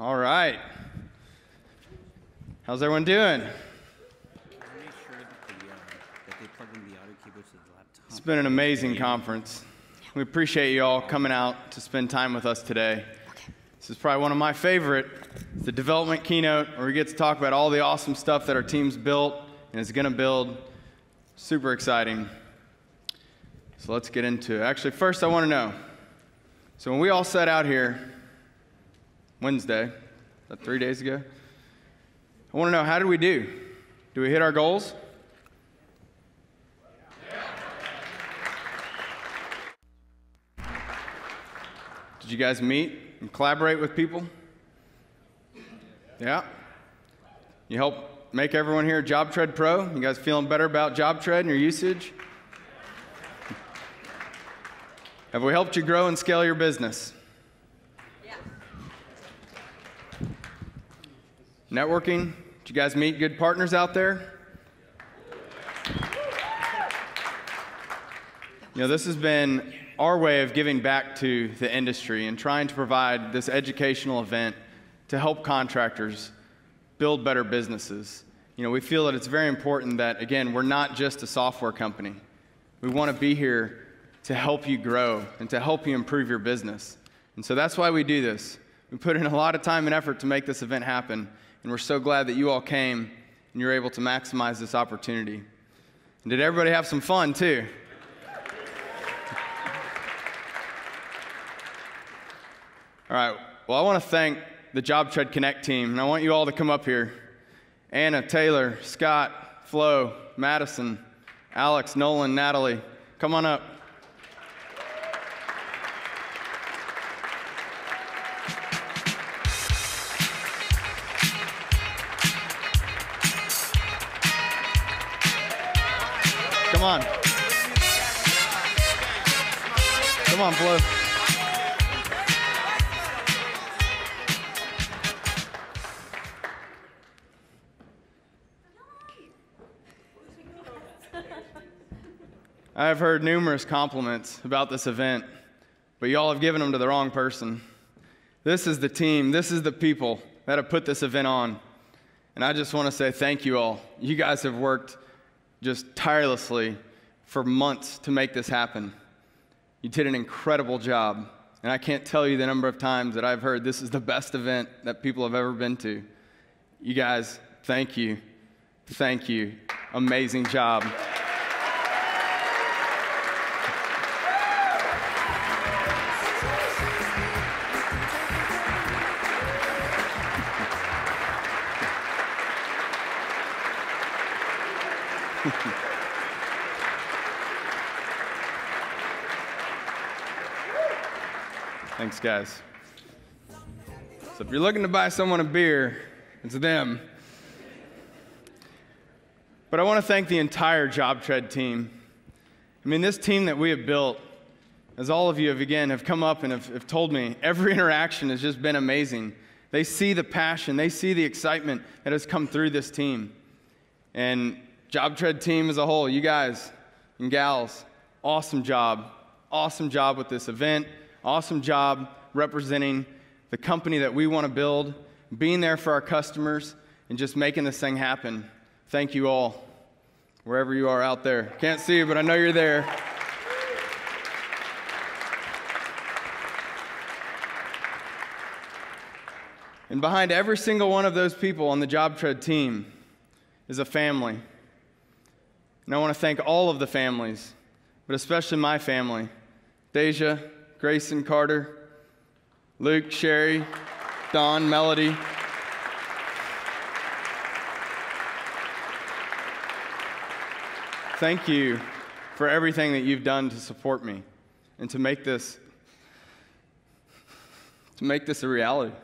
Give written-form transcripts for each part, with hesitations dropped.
All right. How's everyone doing? It's been an amazing conference. We appreciate you all coming out to spend time with us today. This is probably one of my favorite. It's the development keynote where we get to talk about all the awesome stuff that our team's built and is going to build. Super exciting. So let's get into it. Actually, first I want to know. So when we all set out here Wednesday, about 3 days ago, I want to know, how did we do? Do we hit our goals? Yeah. Did you guys meet and collaborate with people? Yeah. You help make everyone here JobTread Pro? You guys feeling better about JobTread and your usage? Have we helped you grow and scale your business? Yeah. Networking? Did you guys meet good partners out there? You know, this has been our way of giving back to the industry and trying to provide this educational event to help contractors build better businesses. You know, we feel that it's very important that, again, we're not just a software company. We want to be here to help you grow and to help you improve your business. And so that's why we do this. We put in a lot of time and effort to make this event happen, and we're so glad that you all came and you're able to maximize this opportunity. And did everybody have some fun, too? All right, well, I want to thank the JobTread Connect team, and I want you all to come up here. Anna, Taylor, Scott, Flo, Madison, Alex, Nolan, Natalie, come on up. Come on. Come on, Flo. I have heard numerous compliments about this event, but y'all have given them to the wrong person. This is the team, this is the people that have put this event on, and I just want to say thank you all. You guys have worked just tirelessly for months to make this happen. You did an incredible job, and I can't tell you the number of times that I've heard this is the best event that people have ever been to. You guys, thank you. Thank you. Amazing job. Thanks, guys. So if you're looking to buy someone a beer, it's them. But I want to thank the entire JobTread team. I mean, this team that we have built, as all of you have, again, have come up and have told me, every interaction has just been amazing. They see the passion. They see the excitement that has come through this team. And JobTread team as a whole, you guys and gals, awesome job. Awesome job with this event. Awesome job representing the company that we want to build, being there for our customers, and just making this thing happen. Thank you all, wherever you are out there. Can't see you, but I know you're there. And behind every single one of those people on the JobTread team is a family. And I want to thank all of the families, but especially my family, Deja, Grayson, Carter, Luke, Sherry, Don, Melody. Thank you for everything that you've done to support me and to make this a reality.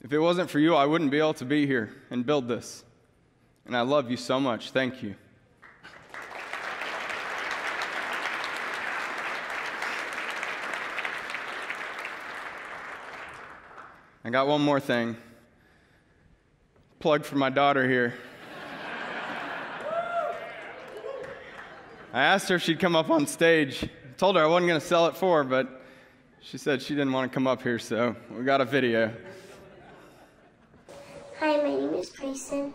If it wasn't for you, I wouldn't be able to be here and build this. And I love you so much. Thank you. I got one more thing. Plug for my daughter here. I asked her if she'd come up on stage. I told her I wasn't going to sell it for her, but she said she didn't want to come up here, so we got a video. Hi, my name is Grayson.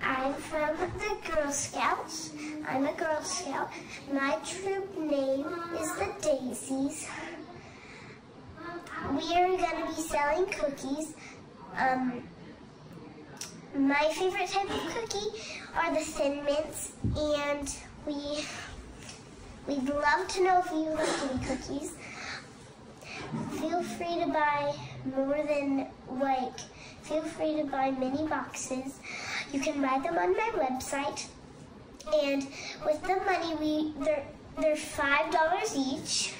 I'm from the Girl Scouts. I'm a Girl Scout. My troop name is the Daisies. We are going to be selling cookies. My favorite type of cookie are the Thin Mints, and we'd love to know if you like any cookies. Feel free to buy more than, feel free to buy many boxes. You can buy them on my website, and with the money they're $5 each.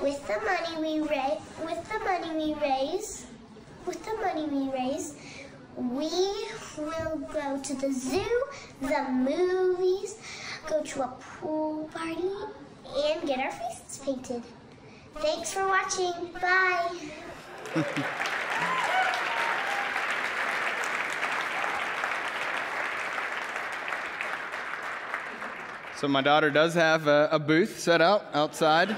With the money we raise, we will go to the zoo, the movies, go to a pool party, and get our faces painted. Thanks for watching. Bye. So my daughter does have a booth set out outside.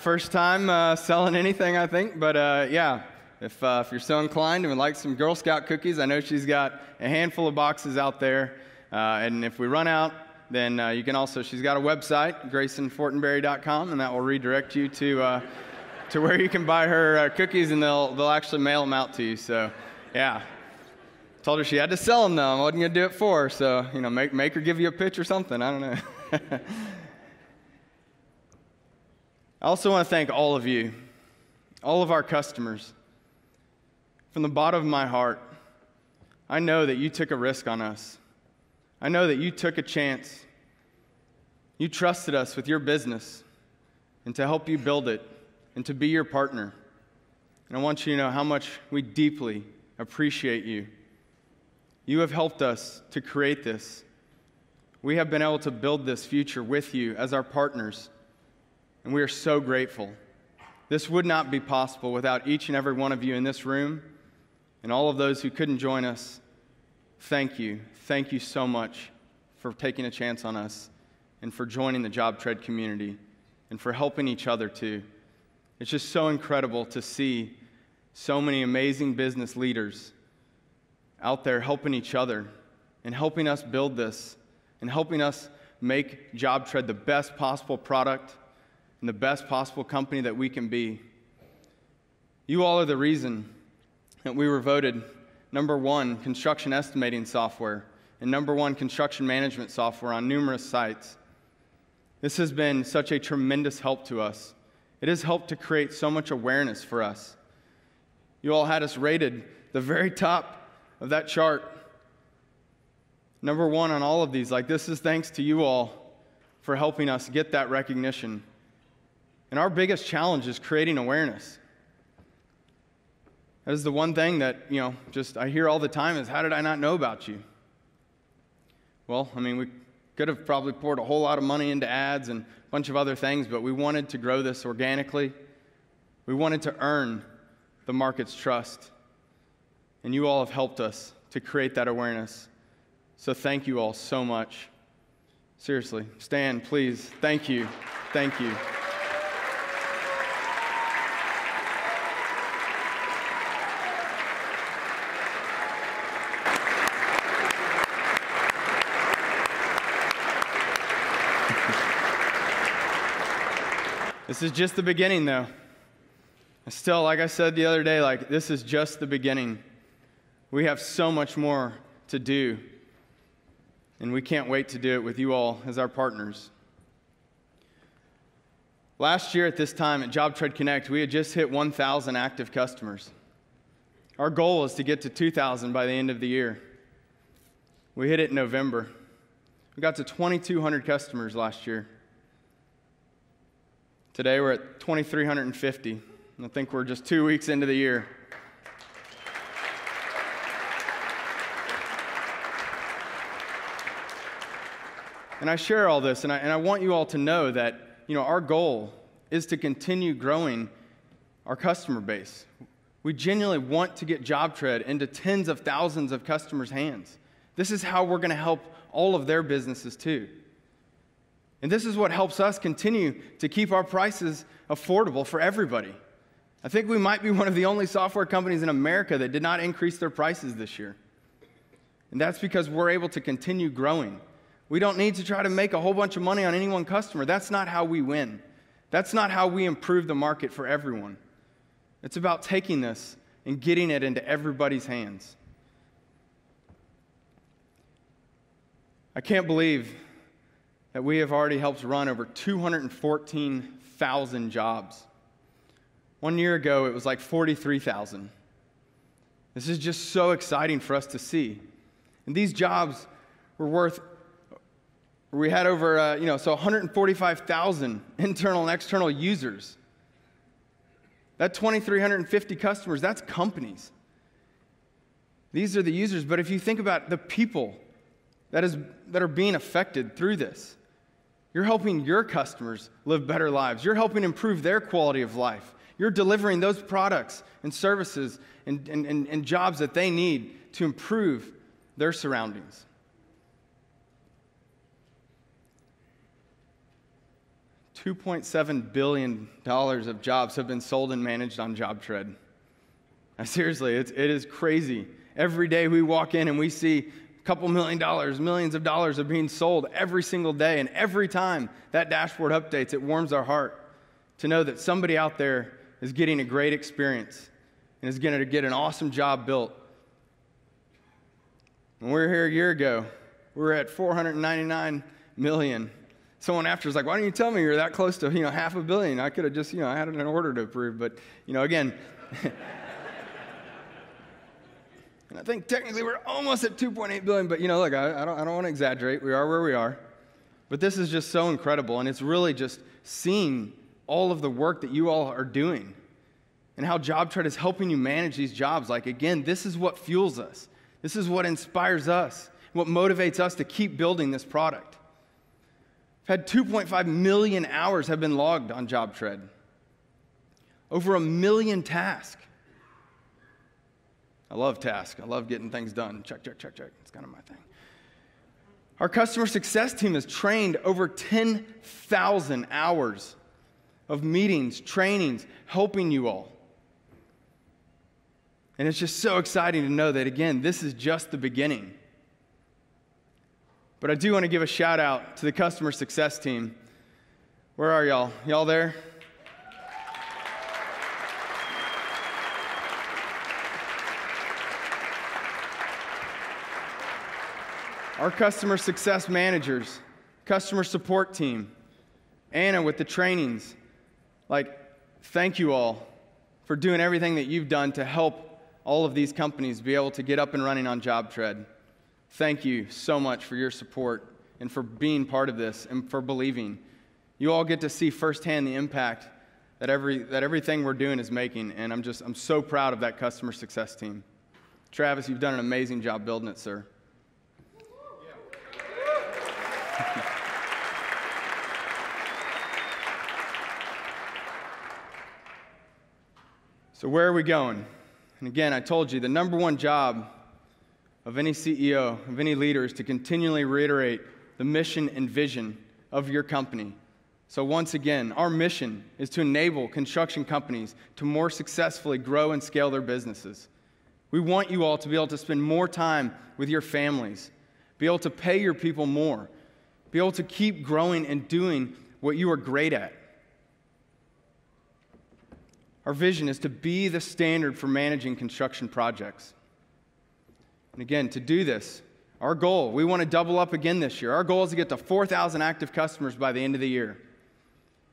First time selling anything, I think, but yeah. If you're so inclined and would like some Girl Scout cookies, I know she's got a handful of boxes out there. And if we run out, then you can also, she's got a website, GraysonFortenberry.com, and that will redirect you to where you can buy her cookies, and they'll actually mail them out to you. So, yeah. Told her she had to sell them, though. I wasn't going to do it for her. So, you know, make her give you a pitch or something. I don't know. I also want to thank all of you, all of our customers. From the bottom of my heart, I know that you took a risk on us. I know that you took a chance. You trusted us with your business and to help you build it and to be your partner. And I want you to know how much we deeply appreciate you. You have helped us to create this. We have been able to build this future with you as our partners, and we are so grateful. This would not be possible without each and every one of you in this room. And all of those who couldn't join us, thank you. Thank you so much for taking a chance on us and for joining the JobTread community and for helping each other too. It's just so incredible to see so many amazing business leaders out there helping each other and helping us build this and helping us make JobTread the best possible product and the best possible company that we can be. You all are the reason that we were voted #1 construction estimating software and #1 construction management software on numerous sites. This has been such a tremendous help to us. It has helped to create so much awareness for us. You all had us rated the very top of that chart. #1 on all of these. Like, this is thanks to you all for helping us get that recognition. And our biggest challenge is creating awareness. That is the one thing that, you know, just I hear all the time is, how did I not know about you? Well, I mean, we could have probably poured a whole lot of money into ads and a bunch of other things, but we wanted to grow this organically. We wanted to earn the market's trust. And you all have helped us to create that awareness. So thank you all so much. Seriously, stand, please. Thank you. Thank you. This is just the beginning, though. Still, like I said the other day, like, this is just the beginning. We have so much more to do, and we can't wait to do it with you all as our partners. Last year at this time at JobTread Connect, we had just hit 1,000 active customers. Our goal is to get to 2,000 by the end of the year. We hit it in November. We got to 2,200 customers last year. Today we're at 2,350, and I think we're just 2 weeks into the year. And I share all this, and I want you all to know that, you know, our goal is to continue growing our customer base. We genuinely want to get JobTread into tens of thousands of customers' hands. This is how we're going to help all of their businesses too. And this is what helps us continue to keep our prices affordable for everybody. I think we might be one of the only software companies in America that did not increase their prices this year. And that's because we're able to continue growing. We don't need to try to make a whole bunch of money on any one customer. That's not how we win. That's not how we improve the market for everyone. It's about taking this and getting it into everybody's hands. I can't believe that we have already helped run over 214,000 jobs. 1 year ago, it was like 43,000. This is just so exciting for us to see. And these jobs were worth, we had over, so 145,000 internal and external users. That 2,350 customers, that's companies. These are the users, but if you think about the people that are being affected through this, you're helping your customers live better lives. You're helping improve their quality of life. You're delivering those products and services and jobs that they need to improve their surroundings. $2.7 billion of jobs have been sold and managed on JobTread. Now, seriously, it is crazy. Every day we walk in and we see a couple $1 million, millions of dollars are being sold every single day, and every time that dashboard updates, it warms our heart to know that somebody out there is getting a great experience and is going to get an awesome job built. When we were here a year ago, we were at 499 million. Someone after was like, why don't you tell me you're that close to, half a billion? I could have just, I had an order to approve, but, again. And I think technically we're almost at 2.8 billion, but, look, I don't want to exaggerate. We are where we are. But this is just so incredible, and it's really just seeing all of the work that you all are doing and how JobTread is helping you manage these jobs. Like, again, this is what fuels us. This is what inspires us, what motivates us to keep building this product. Had 2.5 million hours have been logged on JobTread. Over 1 million tasks. I love tasks. I love getting things done. Check, check, check, check. It's kind of my thing. Our customer success team has trained over 10,000 hours of meetings, trainings, helping you all. And it's just so exciting to know that, again, this is just the beginning. But I do want to give a shout out to the customer success team. Where are y'all? Y'all there? Our customer success managers, customer support team, Anna with the trainings. Like, thank you all for doing everything that you've done to help all of these companies be able to get up and running on JobTread. Thank you so much for your support and for being part of this and for believing. You all get to see firsthand the impact that everything we're doing is making, and I'm so proud of that customer success team. Travis, you've done an amazing job building it, sir. Yeah. So where are we going? And again, I told you, the number one job of any CEO, of any leader, is to continually reiterate the mission and vision of your company. So once again, our mission is to enable construction companies to more successfully grow and scale their businesses. We want you all to be able to spend more time with your families, be able to pay your people more, be able to keep growing and doing what you are great at. Our vision is to be the standard for managing construction projects. And again, to do this, our goal, we want to double up again this year. Our goal is to get to 4,000 active customers by the end of the year.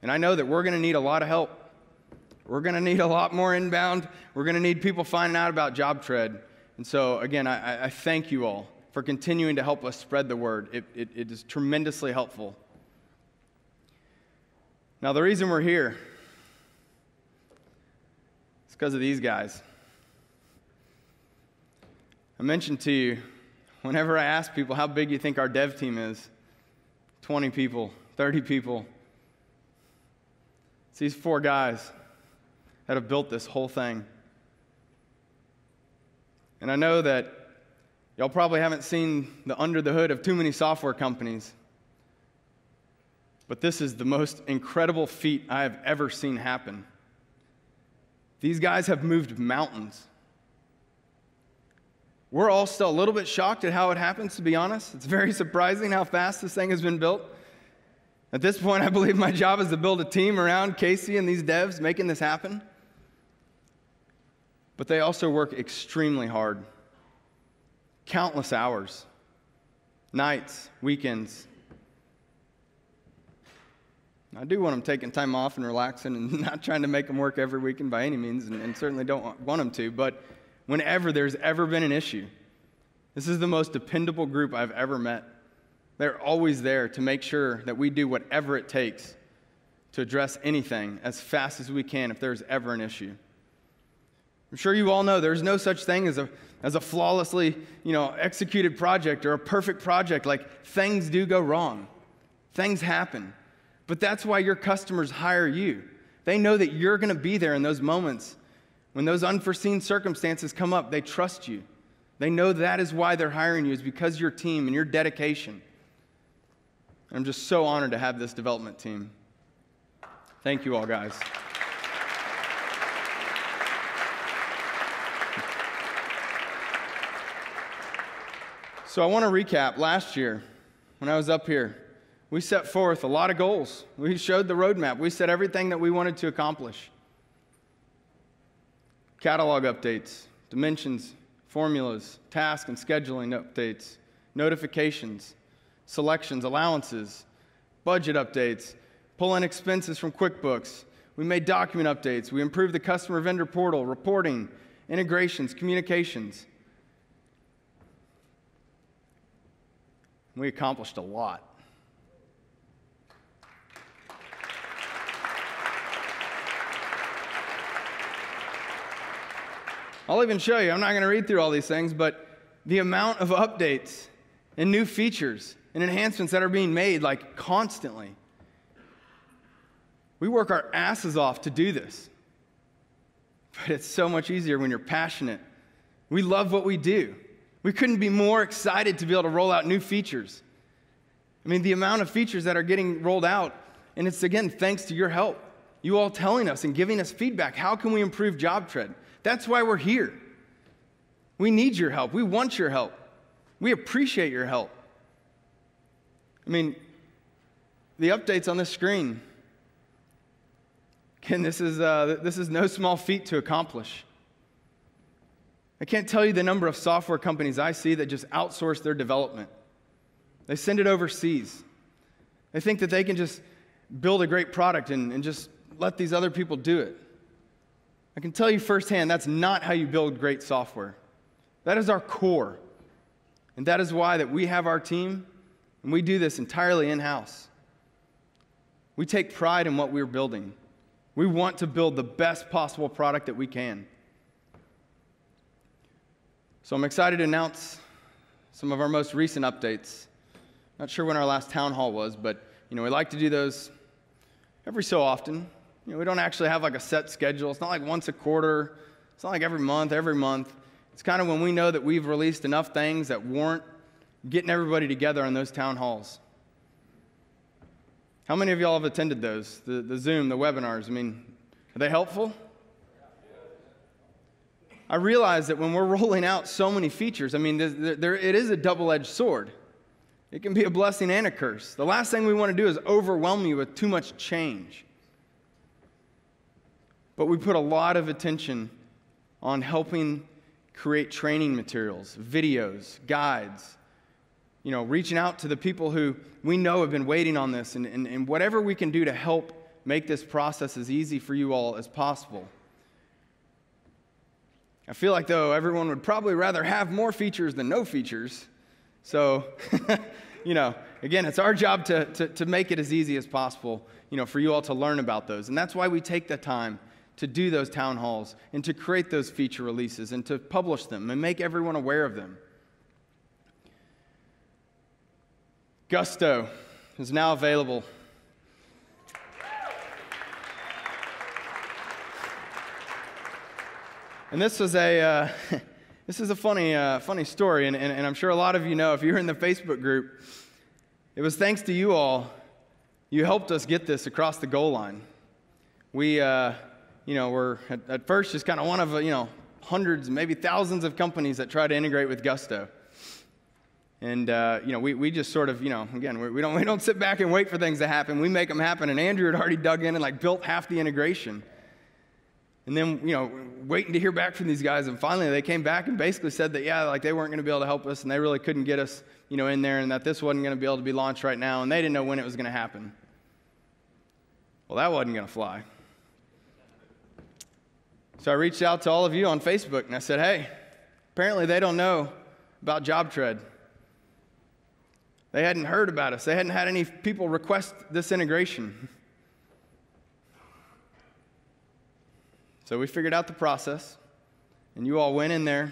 And I know that we're going to need a lot of help. We're going to need a lot more inbound. We're going to need people finding out about JobTread. And so, again, I thank you all for continuing to help us spread the word. It is tremendously helpful. Now, the reason we're here is because of these guys. I mentioned to you, whenever I ask people how big you think our dev team is, 20 people, 30 people, it's these four guys that have built this whole thing. And I know that y'all probably haven't seen the under the hood of too many software companies, but this is the most incredible feat I have ever seen happen. These guys have moved mountains. We're all still a little bit shocked at how it happens, to be honest. It's very surprising how fast this thing has been built. At this point, I believe my job is to build a team around Casey and these devs making this happen. But they also work extremely hard. Countless hours, nights, weekends. I do want them taking time off and relaxing and not trying to make them work every weekend by any means, and certainly don't want them to, but whenever there's ever been an issue, this is the most dependable group I've ever met. They're always there to make sure that we do whatever it takes to address anything as fast as we can if there's ever an issue. I'm sure you all know there's no such thing as a flawlessly, executed project or a perfect project. Like, things do go wrong. Things happen. But that's why your customers hire you. They know that you're going to be there in those moments. When those unforeseen circumstances come up, they trust you. They know that is why they're hiring you, is because of your team and your dedication. I'm just so honored to have this development team. Thank you all, guys. So I want to recap. Last year, when I was up here, we set forth a lot of goals. We showed the roadmap. We said everything that we wanted to accomplish. Catalog updates, dimensions, formulas, task and scheduling updates, notifications, selections, allowances, budget updates, pull in expenses from QuickBooks. We made document updates. We improved the customer vendor portal, reporting, integrations, communications. We accomplished a lot. I'll even show you. I'm not going to read through all these things, but the amount of updates and new features and enhancements that are being made, like, constantly. We work our asses off to do this. But it's so much easier when you're passionate. We love what we do. We couldn't be more excited to be able to roll out new features. I mean, the amount of features that are getting rolled out, and it's, again, thanks to your help. You all telling us and giving us feedback. How can we improve JobTread? That's why we're here. We need your help. We want your help. We appreciate your help. I mean, the updates on this screen, again, this is no small feat to accomplish. I can't tell you the number of software companies I see that just outsource their development. They send it overseas. They think that they can just build a great product and just let these other people do it. I can tell you firsthand, that's not how you build great software. That is our core. And that is why that we have our team, and we do this entirely in-house. We take pride in what we're building. We want to build the best possible product that we can. So I'm excited to announce some of our most recent updates. Not sure when our last town hall was, but we like to do those every so often. We don't actually have like a set schedule. It's not like once a quarter. It's not like every month. It's kind of when we know that we've released enough things that warrant getting everybody together on those town halls. How many of y'all have attended those? The Zoom, the webinars? I mean, are they helpful? I realize that when we're rolling out so many features, I mean, it is a double-edged sword. It can be a blessing and a curse. The last thing we want to do is overwhelm you with too much change. But we put a lot of attention on helping create training materials, videos, guides, reaching out to the people who we know have been waiting on this, and whatever we can do to help make this process as easy for you all as possible. I feel like, though, everyone would probably rather have more features than no features. So, again, it's our job to make it as easy as possible, for you all to learn about those. And that's why we take the time to do those town halls and to create those feature releases and to publish them and make everyone aware of them. Gusto is now available. And this was a funny story, and I'm sure a lot of you know if you're in the Facebook group. It was thanks to you all. You helped us get this across the goal line. We you know, we're at first just kind of one of, you know, hundreds, maybe thousands of companies that try to integrate with Gusto. And, you know, we just sort of, you know, again, we don't sit back and wait for things to happen. We make them happen. And Andrew had already dug in and, like, built half the integration. And then, you know, waiting to hear back from these guys. And finally, they came back and basically said that, yeah, like, they weren't going to be able to help us. And they really couldn't get us, you know, in there. And that this wasn't going to be able to be launched right now. And they didn't know when it was going to happen. Well, that wasn't going to fly. So I reached out to all of you on Facebook. And I said, hey, apparently they don't know about JobTread. They hadn't heard about us. They hadn't had any people request this integration. So we figured out the process, and you all went in there,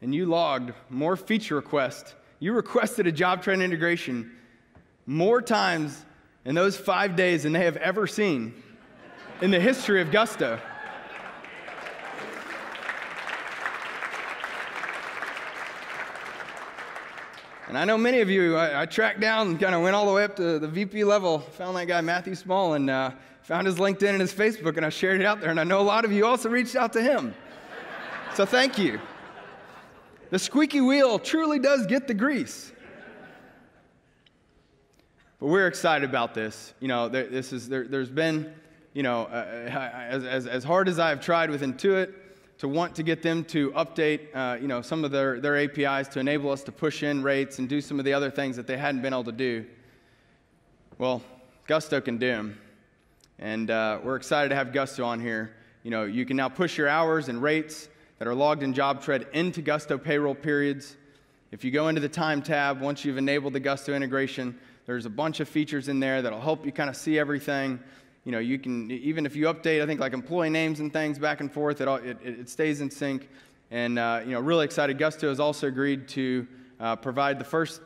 and you logged more feature requests. You requested a JobTread integration more times in those 5 days than they have ever seen in the history of Gusto. And I know many of you, I tracked down and kind of went all the way up to the VP level, found that guy Matthew Small, and found his LinkedIn and his Facebook, and I shared it out there. And I know a lot of you also reached out to him. So thank you. The squeaky wheel truly does get the grease. But we're excited about this. You know, there's been, you know, as hard as I have tried with Intuit, to want to get them to update you know, some of their APIs to enable us to push in rates and do some of the other things that they hadn't been able to do. Well, Gusto can do them. And we're excited to have Gusto on here. You know, you can now push your hours and rates that are logged in JobTread into Gusto payroll periods. If you go into the time tab, once you've enabled the Gusto integration, there's a bunch of features in there that'll help you kind of see everything. You know, you can, even if you update, I think, like, employee names and things back and forth, it stays in sync. And, you know, really excited. Gusto has also agreed to provide the first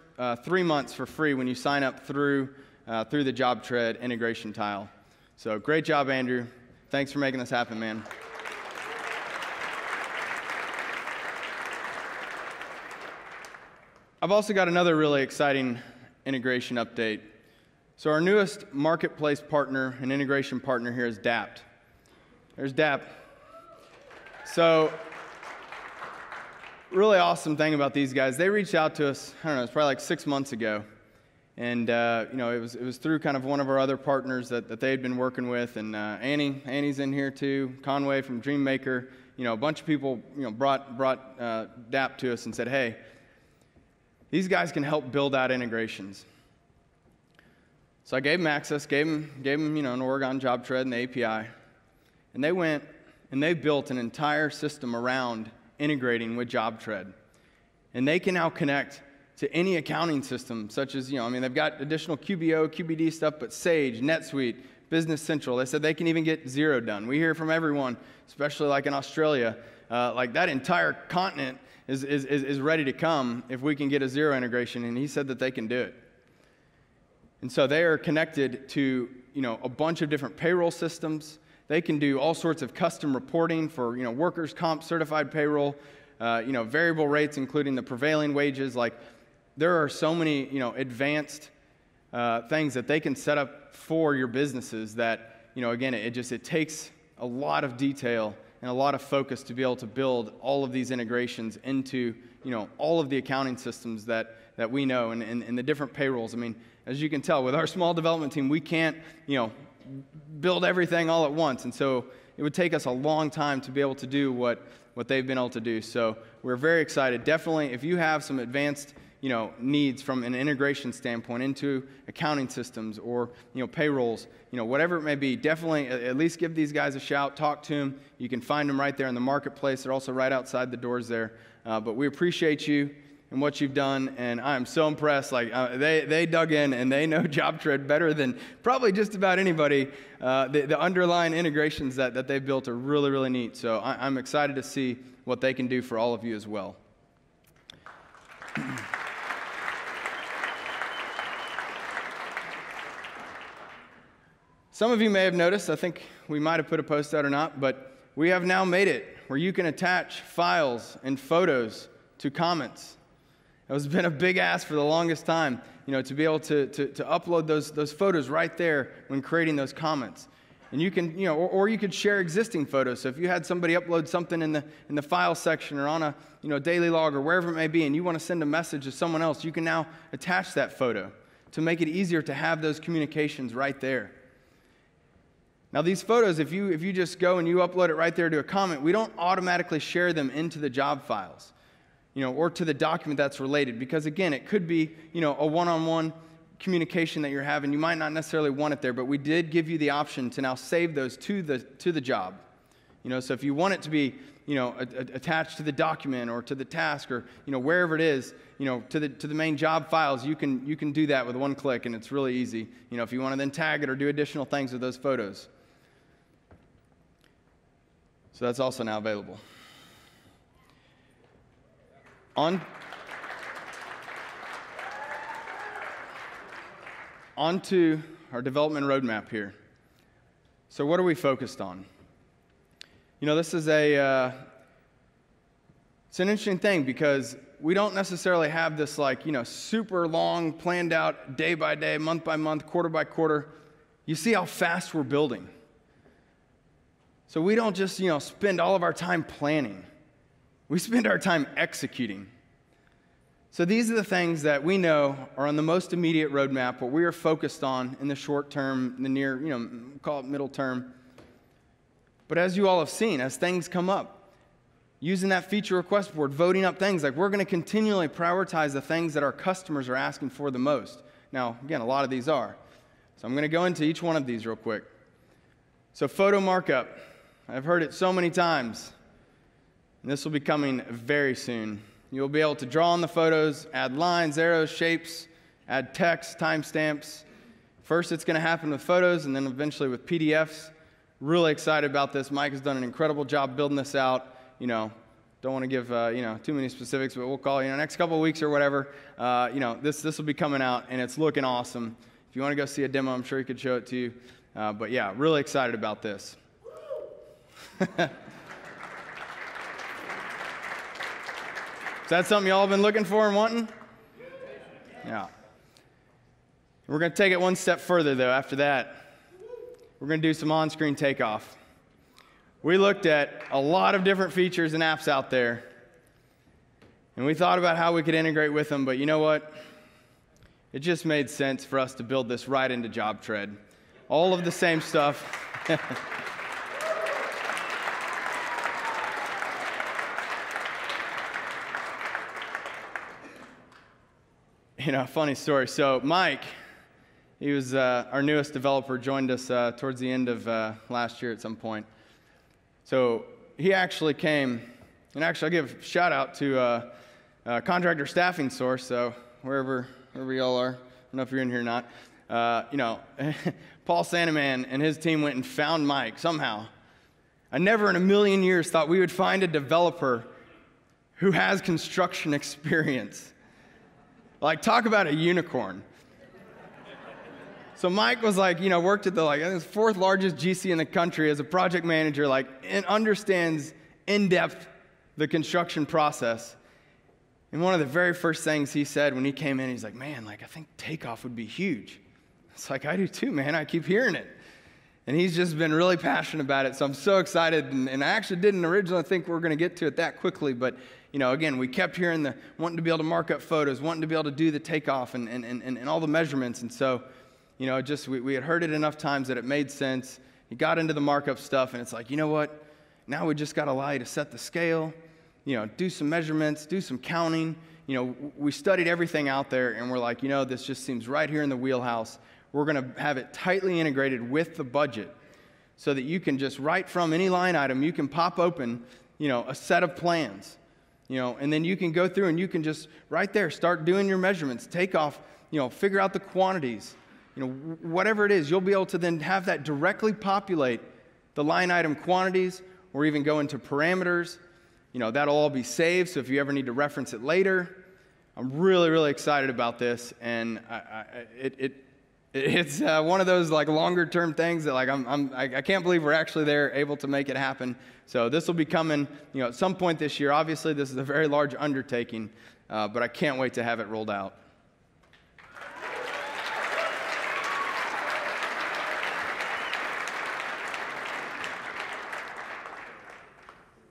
3 months for free when you sign up through the JobTread integration tile. So great job, Andrew. Thanks for making this happen, man. I've also got another really exciting integration update. So our newest marketplace partner and integration partner here is DAPT. There's DAPT. So really awesome thing about these guys, they reached out to us, I don't know, it's probably like 6 months ago. And you know, it was through kind of one of our other partners that they had been working with. And Annie's in here too, Conway from DreamMaker. You know, a bunch of people, you know, brought DAPT to us and said, hey, these guys can help build out integrations. So I gave them access, gave them, you know, an Oregon JobTread and the API. And they went and they built an entire system around integrating with JobTread. And they can now connect to any accounting system, such as, you know, I mean, they've got additional QBO, QBD stuff, but Sage, NetSuite, Business Central. They said they can even get Xero done. We hear from everyone, especially like in Australia, like that entire continent is ready to come if we can get a Xero integration. And he said that they can do it. And so they are connected to, you know, a bunch of different payroll systems. They can do all sorts of custom reporting for, you know, workers' comp, certified payroll, you know, variable rates, including the prevailing wages. Like, there are so many, you know, advanced things that they can set up for your businesses that, you know, again, it takes a lot of detail and a lot of focus to be able to build all of these integrations into, you know, all of the accounting systems that we know and the different payrolls. I mean, as you can tell, with our small development team, we can't, you know, build everything all at once. And so it would take us a long time to be able to do what they've been able to do. So we're very excited. Definitely, if you have some advanced, you know, needs from an integration standpoint into accounting systems or, you know, payrolls, you know, whatever it may be, definitely at least give these guys a shout. Talk to them. You can find them right there in the marketplace. They're also right outside the doors there. But we appreciate you and what you've done, and I am so impressed. Like, they dug in, and they know JobTread better than probably just about anybody. The underlying integrations that they've built are really, really neat. So I'm excited to see what they can do for all of you as well. Some of you may have noticed, I think we might have put a post out or not, but we have now made it where you can attach files and photos to comments. It has been a big ask for the longest time, you know, to be able to upload those photos right there when creating those comments. And you can, you know, or you could share existing photos. So if you had somebody upload something in the file section or on a, you know, daily log or wherever it may be, and you want to send a message to someone else, you can now attach that photo to make it easier to have those communications right there. Now these photos, if you just go and you upload it right there to a comment, we don't automatically share them into the job files, you know, or to the document that's related, because again, it could be, you know, a one-on-one communication that you're having. You might not necessarily want it there, but we did give you the option to now save those to the job. You know, so if you want it to be, you know, attached to the document or to the task or, you know, wherever it is, you know, to the main job files, you can do that with one click, and it's really easy. You know, if you want to then tag it or do additional things with those photos. So that's also now available. On to our development roadmap here. So what are we focused on? You know, this is it's an interesting thing, because we don't necessarily have this, like, you know, super long, planned out, day by day, month by month, quarter by quarter. You see how fast we're building. So we don't just, you know, spend all of our time planning. We spend our time executing. So these are the things that we know are on the most immediate roadmap, what we are focused on in the short term, in the near, you know, call it middle term. But as you all have seen, as things come up, using that feature request board, voting up things, like, we're going to continually prioritize the things that our customers are asking for the most. Now, again, a lot of these are. So I'm going to go into each one of these real quick. So photo markup. I've heard it so many times, and this will be coming very soon. You'll be able to draw on the photos, add lines, arrows, shapes, add text, timestamps. First, it's going to happen with photos, and then eventually with PDFs. Really excited about this. Mike has done an incredible job building this out. You know, don't want to give you know, too many specifics, but we'll call, you know, next couple of weeks or whatever. You know, this will be coming out, and it's looking awesome. If you want to go see a demo, I'm sure he could show it to you. But yeah, really excited about this. So that's something y'all have been looking for and wanting? Yeah. We're going to take it one step further, though. After that, we're going to do some on-screen takeoff. We looked at a lot of different features and apps out there, and we thought about how we could integrate with them, but you know what? It just made sense for us to build this right into JobTread. All of the same stuff. You know, funny story. So Mike, he was our newest developer, joined us towards the end of last year at some point. So he actually came, and actually I'll give a shout out to Contractor Staffing Source, so wherever y'all are, I don't know if you're in here or not. You know, Paul Santaman and his team went and found Mike somehow. I never in a million years thought we would find a developer who has construction experience. Like, talk about a unicorn. So Mike was like, you know, worked at the, like, I think it's 4th largest GC in the country as a project manager, like, and understands in depth the construction process. And one of the very first things he said when he came in, he's like, man, like, I think takeoff would be huge. It's like, I do too, man. I keep hearing it. And he's just been really passionate about it, so I'm so excited. And I actually didn't originally think we were going to get to it that quickly, but, you know, again, we kept hearing the wanting to be able to mark up photos, wanting to be able to do the takeoff and all the measurements. And so, you know, just we had heard it enough times that it made sense. You got into the markup stuff, and it's like, you know what? Now we just got to allow you to set the scale, you know, do some measurements, do some counting. You know, we studied everything out there, and we're like, you know, this just seems right here in the wheelhouse. We're going to have it tightly integrated with the budget so that you can just, right from any line item, you can pop open, you know, a set of plans, you know, and then you can go through and you can just right there start doing your measurements, take off, you know, figure out the quantities, you know, whatever it is. You'll be able to then have that directly populate the line item quantities or even go into parameters. You know, that'll all be saved, so if you ever need to reference it later. I'm really, really excited about this, and it's one of those, like, longer-term things that, like, I can't believe we're actually there, able to make it happen. So this will be coming, you know, at some point this year. Obviously, this is a very large undertaking, but I can't wait to have it rolled out.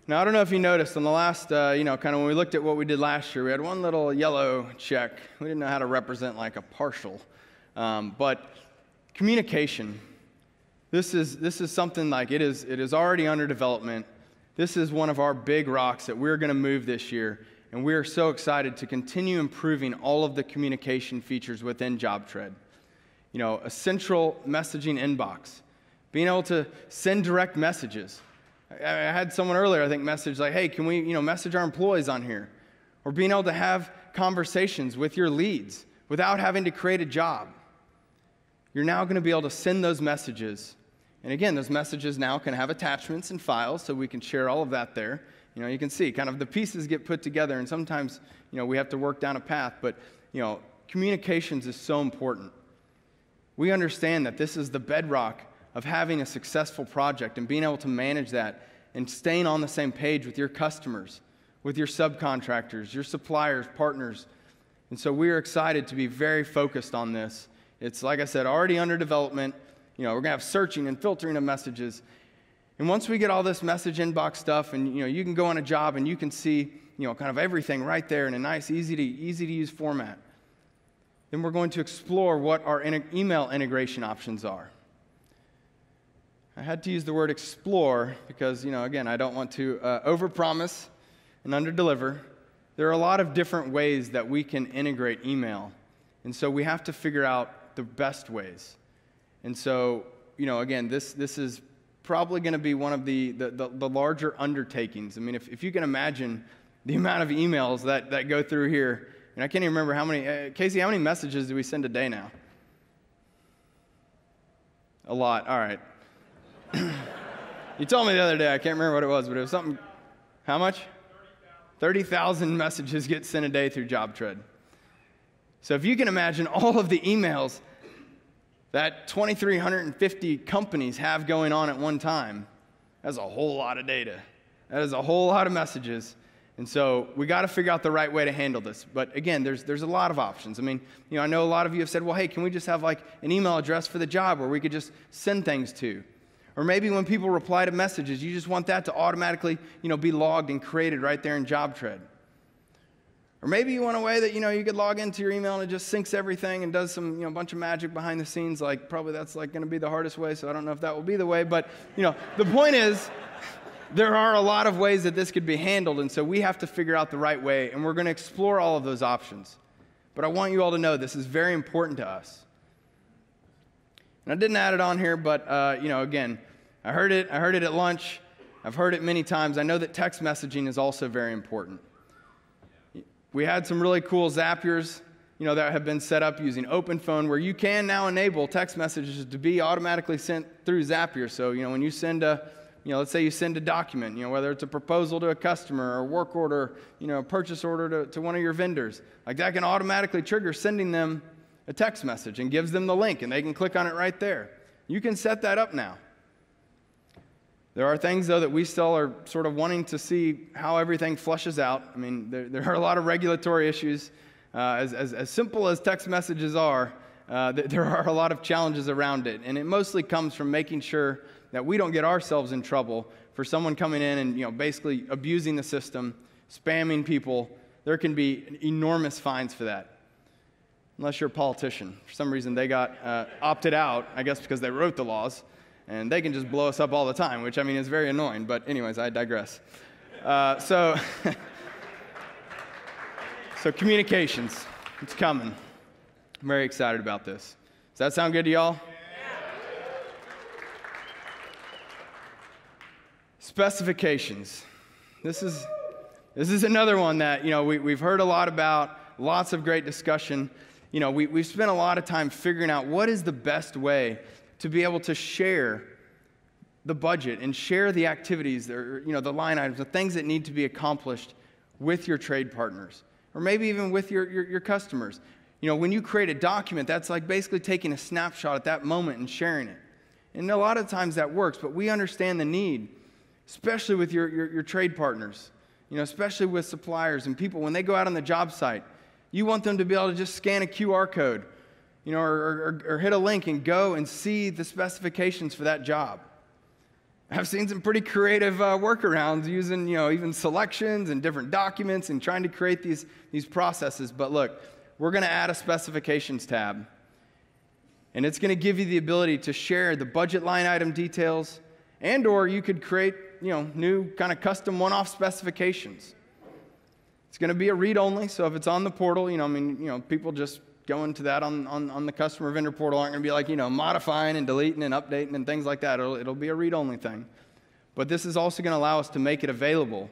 Now, I don't know if you noticed, on the last, kind of when we looked at what we did last year, we had one little yellow check. We didn't know how to represent like a partial. But communication, this is something like it is already under development. This is one of our big rocks that we're going to move this year, and we are so excited to continue improving all of the communication features within JobTread. You know, a central messaging inbox, being able to send direct messages. I had someone earlier, I think, message like, hey, can we, message our employees on here? Or being able to have conversations with your leads without having to create a job. You're now going to be able to send those messages. And again, those messages now can have attachments and files, so we can share all of that there. You can see kind of the pieces get put together, and sometimes, we have to work down a path, but, communications is so important. We understand that this is the bedrock of having a successful project and being able to manage that and staying on the same page with your customers, with your subcontractors, your suppliers, partners. And so we are excited to be very focused on this. It's, like I said, already under development. We're gonna have searching and filtering of messages. And once we get all this message inbox stuff, and you can go on a job and you can see, kind of everything right there in a nice, easy to use format. Then we're going to explore what our email integration options are. I had to use the word explore because, again, I don't want to overpromise and underdeliver. There are a lot of different ways that we can integrate email, and so we have to figure out the best ways. And so, again, this is probably going to be one of the larger undertakings. I mean, if you can imagine the amount of emails that go through here, and I can't even remember how many. Casey, how many messages do we send a day now? A lot. All right. You told me the other day, I can't remember what it was, but it was something, how much? 30,000 messages get sent a day through JobTread. So if you can imagine all of the emails that 2,350 companies have going on at one time, that's a whole lot of data. That is a whole lot of messages. And so we got to figure out the right way to handle this. But again, there's a lot of options. I mean, I know a lot of you have said, well, hey, can we just have like an email address for the job where we could just send things to? Or maybe when people reply to messages, you just want that to automatically, be logged and created right there in JobTread. Or maybe you want a way that, you could log into your email and it just syncs everything and does some, bunch of magic behind the scenes. Like, probably that's like going to be the hardest way, so I don't know if that will be the way. But, the point is, there are a lot of ways that this could be handled, and so we have to figure out the right way, and we're going to explore all of those options. But I want you all to know this is very important to us. And I didn't add it on here, but, again, I heard it at lunch. I've heard it many times. I know that text messaging is also very important. We had some really cool Zapiers, that have been set up using OpenPhone, where you can now enable text messages to be automatically sent through Zapier. So, when you send a, let's say you send a document, whether it's a proposal to a customer or a work order, a purchase order to one of your vendors, like that can automatically trigger sending them a text message and gives them the link, and they can click on it right there. You can set that up now. There are things, though, that we still are sort of wanting to see how everything flushes out. I mean, there are a lot of regulatory issues. As simple as text messages are, there are a lot of challenges around it, and it mostly comes from making sure that we don't get ourselves in trouble for someone coming in and, basically abusing the system, spamming people. There can be enormous fines for that. Unless you're a politician. For some reason, they got opted out, I guess because they wrote the laws, and they can just blow us up all the time, which, I mean, is very annoying. But anyways, I digress. So communications, it's coming. I'm very excited about this. Does that sound good to y'all? Yeah. Specifications. This is another one that, we've heard a lot about, lots of great discussion. We've spent a lot of time figuring out what is the best way to be able to share the budget and share the activities, the line items, the things that need to be accomplished with your trade partners, or maybe even with your customers. When you create a document, that's like basically taking a snapshot at that moment and sharing it. And a lot of times that works, but we understand the need, especially with your trade partners, especially with suppliers and people when they go out on the job site. You want them to be able to just scan a QR code, or hit a link and go and see the specifications for that job. I've seen some pretty creative workarounds using, even selections and different documents and trying to create these processes. But look, we're going to add a specifications tab, and it's going to give you the ability to share the budget line item details, and or you could create, new kind of custom one-off specifications. It's going to be a read-only, so if it's on the portal, people just going to that on the customer vendor portal aren't going to be like, modifying and deleting and updating and things like that. It'll be a read-only thing. But this is also going to allow us to make it available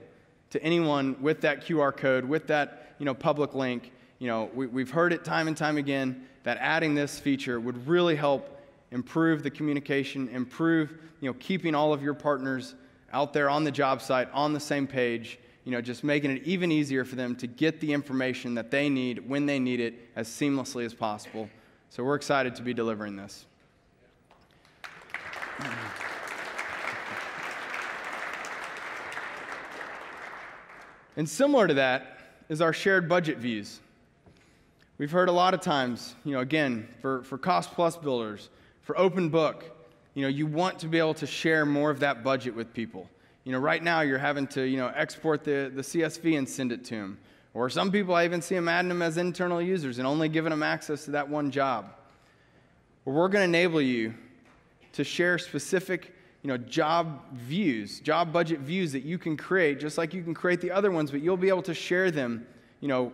to anyone with that QR code, with that, public link. We've heard it time and time again that adding this feature would really help improve the communication, improve, keeping all of your partners out there on the job site, on the same page, just making it even easier for them to get the information that they need when they need it as seamlessly as possible. So we're excited to be delivering this. And similar to that is our shared budget views. We've heard a lot of times, again, for cost plus builders, for open book, you want to be able to share more of that budget with people. Right now you're having to, export the CSV and send it to them. Or some people, I even see them adding them as internal users and only giving them access to that one job. Well, we're going to enable you to share specific, job views, job budget views that you can create, just like you can create the other ones, but you'll be able to share them,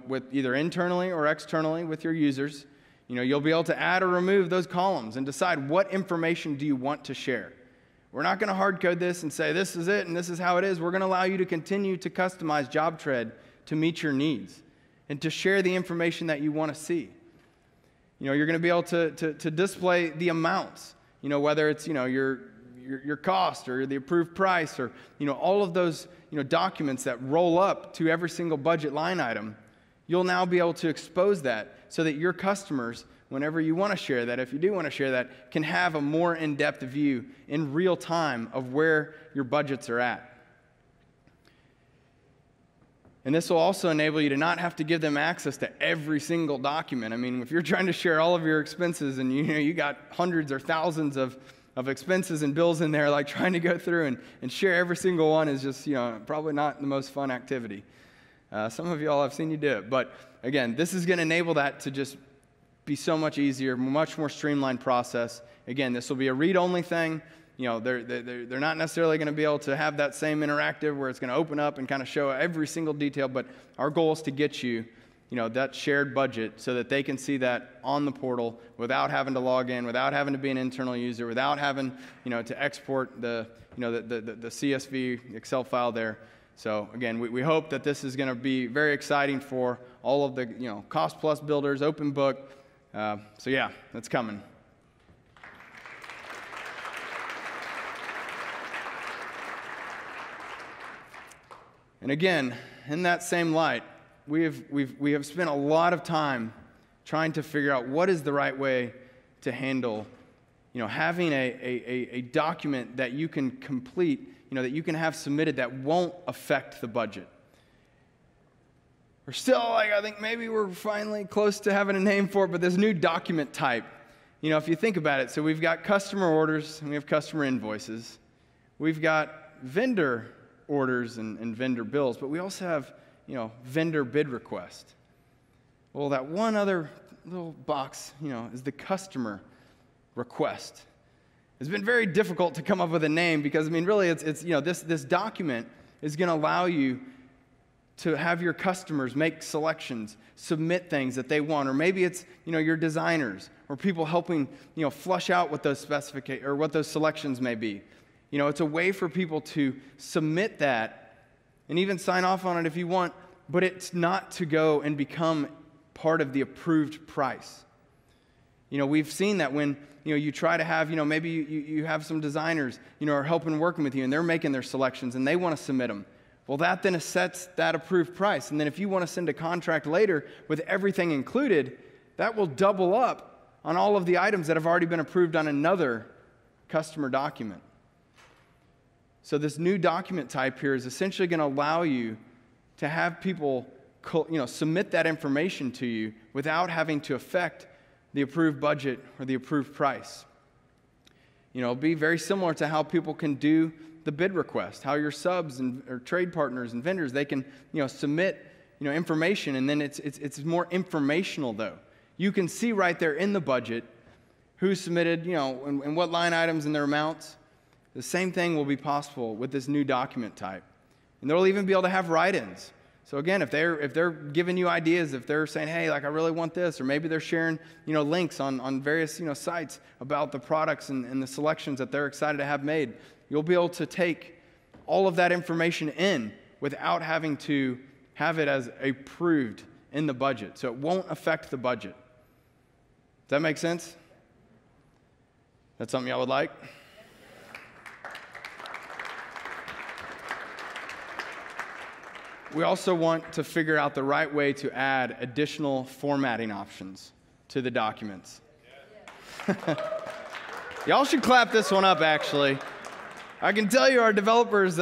with either internally or externally with your users. You'll be able to add or remove those columns and decide what information do you want to share. We're not going to hard code this and say this is it and this is how it is. We're going to allow you to continue to customize JobTread to meet your needs and to share the information that you want to see. You're going to be able to display the amounts, whether it's, your cost or the approved price or, all of those, documents that roll up to every single budget line item. You'll now be able to expose that so that your customers, whenever you want to share that, if you do want to share that, can have a more in-depth view in real time of where your budgets are at. And this will also enable you to not have to give them access to every single document. I mean, if you're trying to share all of your expenses and you got hundreds or thousands of expenses and bills in there, like trying to go through and share every single one is just, probably not the most fun activity. Some of y'all I've seen you do it. But again, this is going to enable that to just be so much easier, much more streamlined process. Again, this will be a read-only thing. They're not necessarily going to be able to have that same interactive where it's going to open up and kind of show every single detail, but our goal is to get you, that shared budget so that they can see that on the portal without having to log in, without having to be an internal user, without having, to export the CSV Excel file there. So again, we hope that this is going to be very exciting for all of the, cost plus builders, open book. So yeah, that's coming. And again, in that same light, we have spent a lot of time trying to figure out what is the right way to handle, having a document that you can complete, that you can have submitted that won't affect the budget. We're still like, I think maybe we're finally close to having a name for it, but this new document type, if you think about it, so we've got customer orders and we have customer invoices. We've got vendor orders and vendor bills, but we also have, vendor bid request. Well, that one other little box, is the customer request. It's been very difficult to come up with a name because, I mean, really, it's this document is going to allow you to have your customers make selections, submit things that they want, or maybe it's, your designers or people helping, flush out what those specifications or what those selections may be. It's a way for people to submit that and even sign off on it if you want, but it's not to go and become part of the approved price. We've seen that when, you try to have, maybe you have some designers, are helping working with you and they're making their selections and they want to submit them. Well, that then sets that approved price. And then if you want to send a contract later with everything included, that will double up on all of the items that have already been approved on another customer document. So this new document type here is essentially going to allow you to have people, submit that information to you without having to affect the approved budget or the approved price. It'll be very similar to how people can do the bid request, how your subs and or trade partners and vendors, they can submit information, and then it's more informational though. You can see right there in the budget who submitted and what line items and their amounts. The same thing will be possible with this new document type, and they'll even be able to have write-ins. So again, if they're giving you ideas, if they're saying, hey, like I really want this, or maybe they're sharing links on various sites about the products and the selections that they're excited to have made, you'll be able to take all of that information in without having to have it as approved in the budget. So it won't affect the budget. Does that make sense? That's something y'all would like? We also want to figure out the right way to add additional formatting options to the documents. Y'all should clap this one up, actually. I can tell you our developers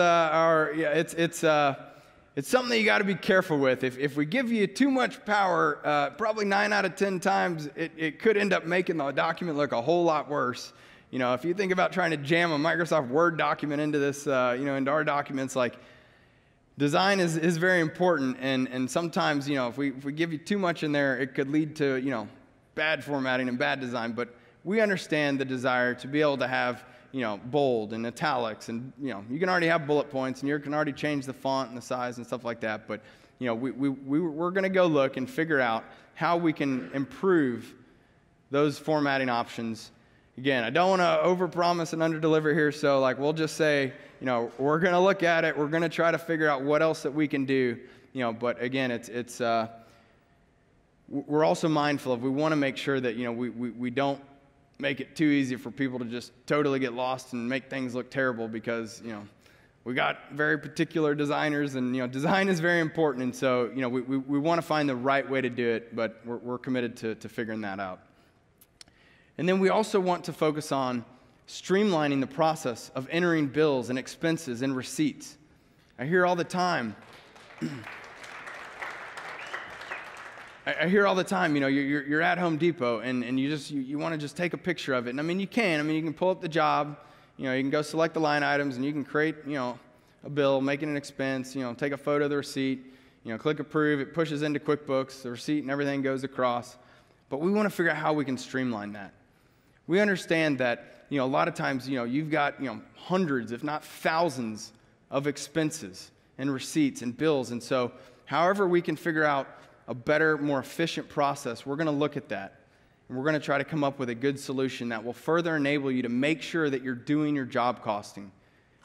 it's something that you got to be careful with. If we give you too much power, probably 9 out of 10 times, it could end up making the document look a whole lot worse. If you think about trying to jam a Microsoft Word document into this, into our documents, like, design is very important, and sometimes, if we give you too much in there, it could lead to, bad formatting and bad design, but we understand the desire to be able to have, bold and italics, and, you can already have bullet points, and you can already change the font and the size and stuff like that, but, we're going to go look and figure out how we can improve those formatting options. Again, I don't want to overpromise and underdeliver here, so like we'll just say, we're going to look at it. We're going to try to figure out what else that we can do, But again, we're also mindful of, we want to make sure that we don't make it too easy for people to just totally get lost and make things look terrible, because we got very particular designers, and design is very important, and so we want to find the right way to do it, but we're committed to figuring that out. And then we also want to focus on streamlining the process of entering bills and expenses and receipts. I hear all the time, you're at Home Depot and you want to just take a picture of it. And you can pull up the job, you can go select the line items, and you can create, a bill, make it an expense, take a photo of the receipt, click approve, it pushes into QuickBooks, the receipt and everything goes across. But we want to figure out how we can streamline that. We understand that a lot of times you've got hundreds, if not thousands, of expenses and receipts and bills, and so however we can figure out a better, more efficient process, we're going to look at that, and we're going to try to come up with a good solution that will further enable you to make sure that you're doing your job costing.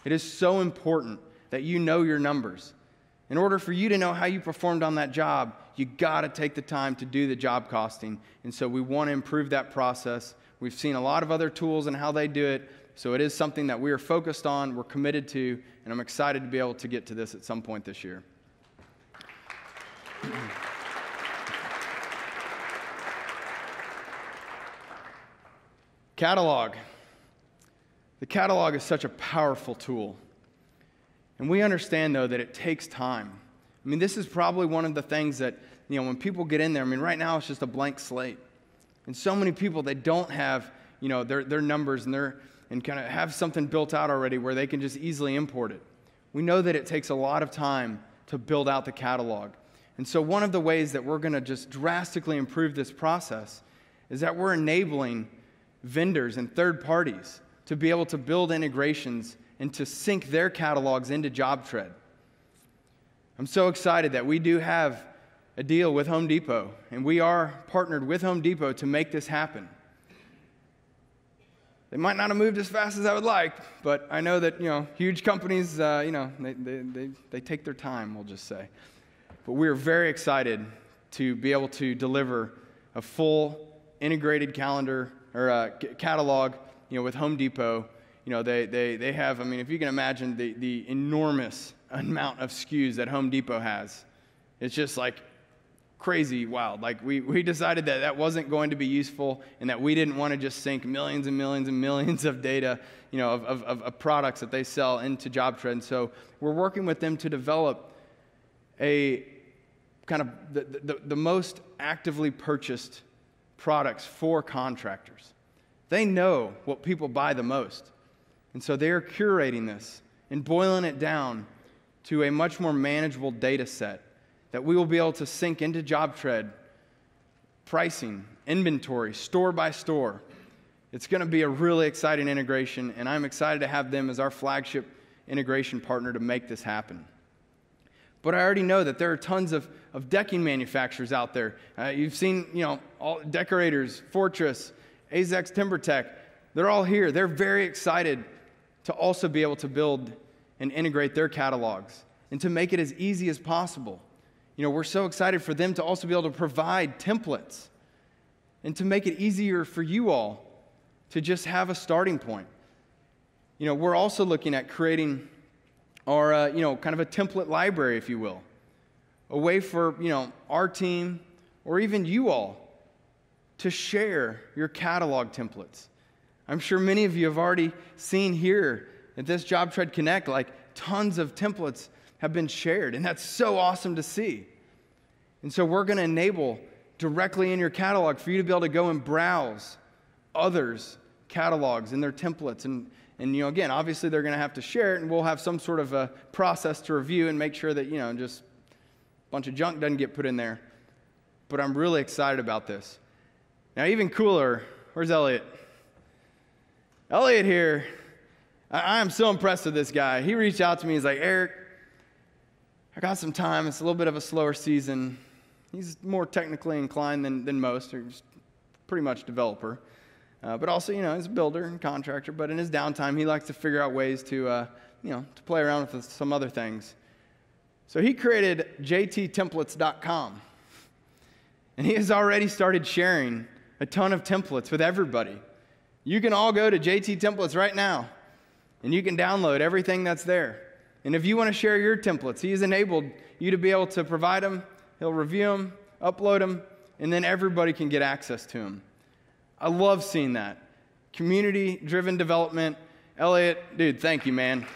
It is so important that you know your numbers. In order for you to know how you performed on that job, you got to take the time to do the job costing. And so we want to improve that process. We've seen a lot of other tools and how they do it. So it is something that we are focused on, we're committed to, and I'm excited to be able to get to this at some point this year. Catalog. The catalog is such a powerful tool. And we understand, though, that it takes time. This is probably one of the things that, when people get in there, right now it's just a blank slate. And so many people, they don't have, their numbers and kind of have something built out already where they can just easily import it. We know that it takes a lot of time to build out the catalog. And so one of the ways that we're going to just drastically improve this process is that we're enabling vendors and third parties to be able to build integrations and to sync their catalogs into JobTread. I'm so excited that we do have a deal with Home Depot, and we are partnered with Home Depot to make this happen. They might not have moved as fast as I would like, but I know that huge companies, they take their time, we'll just say. But we are very excited to be able to deliver a full integrated calendar or catalog, with Home Depot. They have, if you can imagine the enormous amount of SKUs that Home Depot has. It's just like crazy wild. Like we decided that that wasn't going to be useful, and that we didn't want to just sync millions and millions and millions of data, of products that they sell into JobTread. And so we're working with them to develop a kind of the most actively purchased products for contractors. They know what people buy the most. And so they are curating this and boiling it down to a much more manageable data set that we will be able to sync into JobTread, pricing, inventory, store by store. It's going to be a really exciting integration, and I'm excited to have them as our flagship integration partner to make this happen. But I already know that there are tons of decking manufacturers out there. You've seen, all Decorators, Fortress, AZEX, TimberTech. They're all here. They're very excited to also be able to build and integrate their catalogs and to make it as easy as possible. We're so excited for them to also be able to provide templates and to make it easier for you all to just have a starting point. We're also looking at creating our, kind of a template library, if you will, a way for, our team or even you all to share your catalog templates. I'm sure many of you have already seen here at this JobTread Connect, tons of templates have been shared, and that's so awesome to see. And so we're going to enable directly in your catalog for you to be able to go and browse others' catalogs and their templates. And again, obviously they're going to have to share it, and we'll have some sort of a process to review and make sure that, just a bunch of junk doesn't get put in there. But I'm really excited about this. Now, even cooler, where's Elliot? Elliot here. I am so impressed with this guy. He reached out to me. He's like, Eric, I got some time. It's a little bit of a slower season. He's more technically inclined than most. He's pretty much a developer. But also, he's a builder and contractor. But in his downtime, he likes to figure out ways to, to play around with some other things. So he created jttemplates.com. And he has already started sharing a ton of templates with everybody. You can all go to JT Templates right now, and you can download everything that's there. And if you want to share your templates, he has enabled you to be able to provide them. He'll review them, upload them, and then everybody can get access to them. I love seeing that. Community-driven development. Elliot, dude, thank you, man.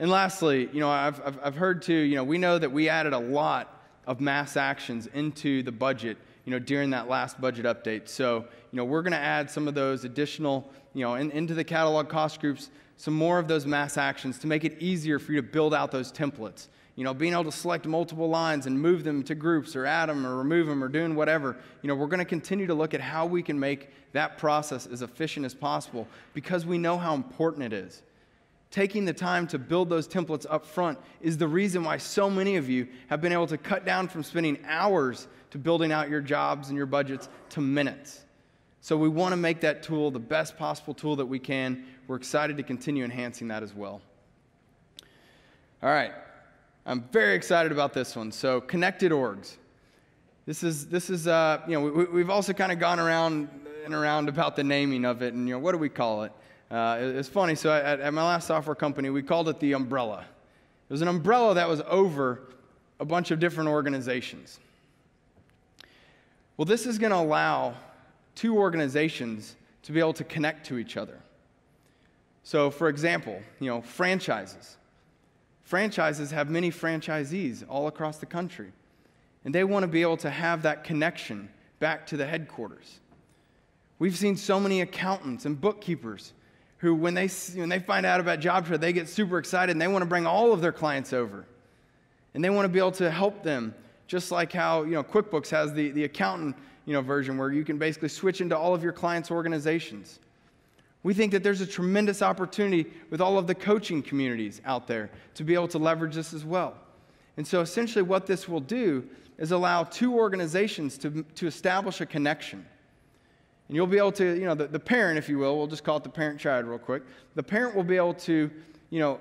And lastly, I've heard too, we know that we added a lot of mass actions into the budget, during that last budget update. So, we're going to add some of those additional, into the catalog cost groups, some more of those mass actions to make it easier for you to build out those templates. Being able to select multiple lines and move them to groups or add them or remove them or doing whatever. We're going to continue to look at how we can make that process as efficient as possible because we know how important it is. Taking the time to build those templates up front is the reason why so many of you have been able to cut down from spending hours to building out your jobs and your budgets to minutes. So we want to make that tool the best possible tool that we can. We're excited to continue enhancing that as well. All right. I'm very excited about this one. So connected orgs. This is we've also kind of gone around and around about the naming of it and what do we call it? It's funny, so at my last software company, we called it the umbrella. It was an umbrella that was over a bunch of different organizations. Well, this is going to allow two organizations to be able to connect to each other. So, for example, franchises. Franchises have many franchisees all across the country, and they want to be able to have that connection back to the headquarters. We've seen so many accountants and bookkeepers who, when they find out about JobTread, they get super excited, and they want to bring all of their clients over. And they want to be able to help them, just like how QuickBooks has the accountant version where you can basically switch into all of your clients' organizations. We think that there's a tremendous opportunity with all of the coaching communities out there to be able to leverage this as well. And so essentially what this will do is allow two organizations to establish a connection. And you'll be able to, the parent, if you will, we'll just call it the parent-child real quick. The parent will be able to,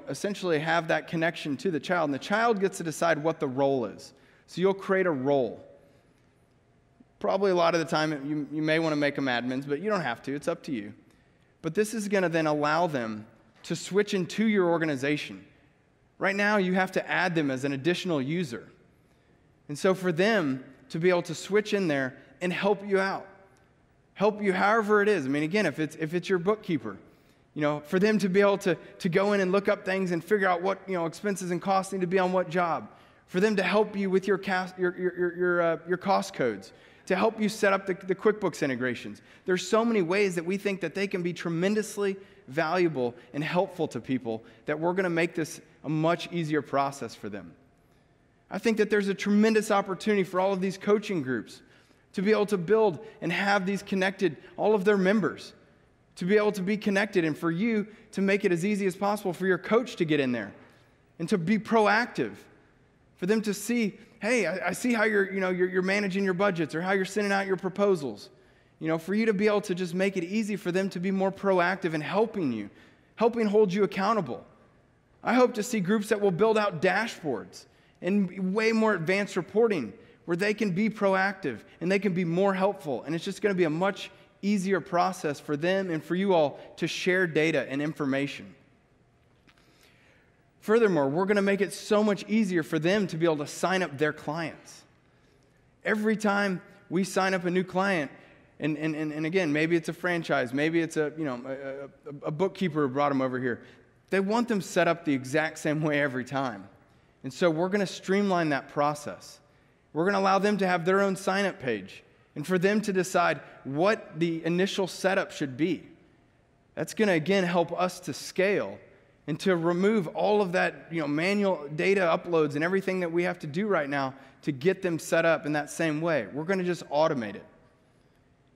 essentially have that connection to the child. And the child gets to decide what the role is. So you'll create a role. Probably a lot of the time you may want to make them admins, but you don't have to. It's up to you. But this is going to then allow them to switch into your organization. Right now, you have to add them as an additional user. And so for them to be able to switch in there and help you out. Help you however it is. I mean, again, if it's your bookkeeper, for them to be able to go in and look up things and figure out what expenses and costs need to be on what job, for them to help you with your cost codes, to help you set up the QuickBooks integrations. There's so many ways that we think that they can be tremendously valuable and helpful to people that we're going to make this a much easier process for them. I think that there's a tremendous opportunity for all of these coaching groups to be able to build and have these connected, all of their members, to be able to be connected, and for you to make it as easy as possible for your coach to get in there and to be proactive, for them to see, hey, I see how you're managing your budgets or how you're sending out your proposals. You know, for you to be able to just make it easy for them to be more proactive in helping you, helping hold you accountable. I hope to see groups that will build out dashboards and way more advanced reporting where they can be proactive and they can be more helpful. And it's just going to be a much easier process for them and for you all to share data and information. Furthermore, we're going to make it so much easier for them to be able to sign up their clients. Every time we sign up a new client, and again, maybe it's a franchise, maybe it's a bookkeeper who brought them over here, they want them set up the exact same way every time. And so we're going to streamline that process. We're going to allow them to have their own sign-up page and for them to decide what the initial setup should be. That's going to, again, help us to scale and to remove all of that manual data uploads and everything that we have to do right now to get them set up in that same way. We're going to just automate it.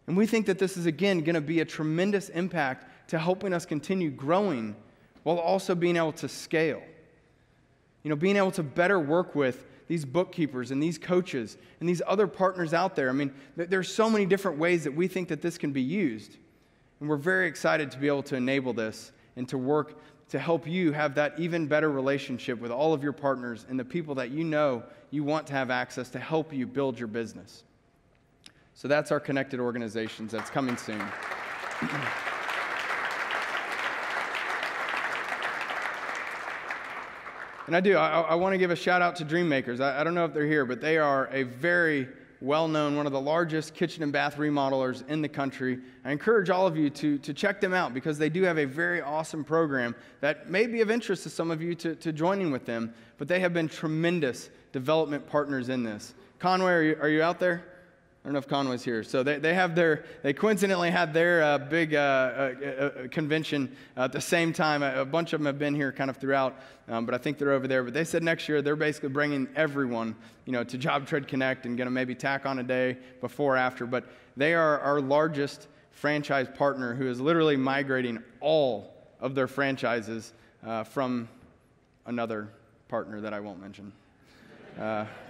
And we think that this is, again, going to be a tremendous impact to helping us continue growing while also being able to scale. You know, being able to better work with these bookkeepers and these coaches and these other partners out there. I mean, there's so many different ways that we think that this can be used. And we're very excited to be able to enable this and to work to help you have that even better relationship with all of your partners and the people that you know you want to have access to help you build your business. So that's our Connected Organizations. That's coming soon. And I want to give a shout out to Dream Makers. I don't know if they're here, but they are a very well-known, one of the largest kitchen and bath remodelers in the country. I encourage all of you to check them out because they do have a very awesome program that may be of interest to some of you to joining with them, but they have been tremendous development partners in this. Conway, are you out there? I don't know if Conway's here. So they coincidentally had their big convention at the same time. A bunch of them have been here kind of throughout, but I think they're over there. But they said next year they're basically bringing everyone, to JobTread Connect and going to maybe tack on a day before or after. But they are our largest franchise partner who is literally migrating all of their franchises from another partner that I won't mention.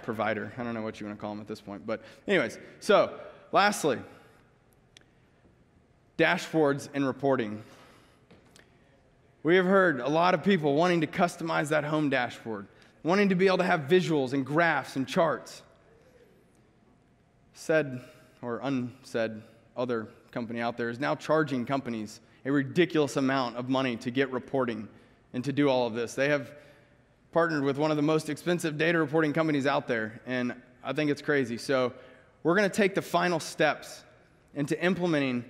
Provider. I don't know what you want to call them at this point. But anyways, so lastly, dashboards and reporting. We have heard a lot of people wanting to customize that home dashboard, wanting to be able to have visuals and graphs and charts. Said or unsaid, other company out there is now charging companies a ridiculous amount of money to get reporting and to do all of this. They have partnered with one of the most expensive data reporting companies out there, and I think it's crazy. So we're going to take the final steps into implementing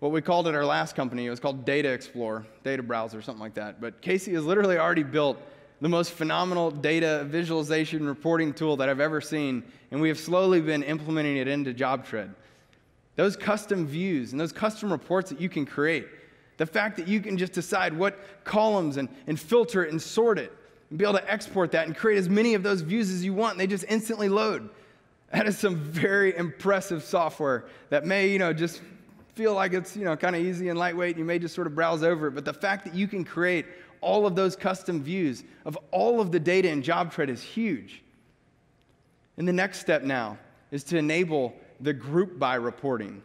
what we called at our last company. It was called Data Explorer, Data Browser, something like that. But Casey has literally already built the most phenomenal data visualization reporting tool that I've ever seen, and we have slowly been implementing it into JobTread. Those custom views and those custom reports that you can create, the fact that you can just decide what columns and filter it and sort it, and be able to export that and create as many of those views as you want, and they just instantly load. That is some very impressive software that may, just feel like it's, kind of easy and lightweight, and you may just sort of browse over it. But the fact that you can create all of those custom views of all of the data in JobTread is huge. And the next step now is to enable the group by reporting,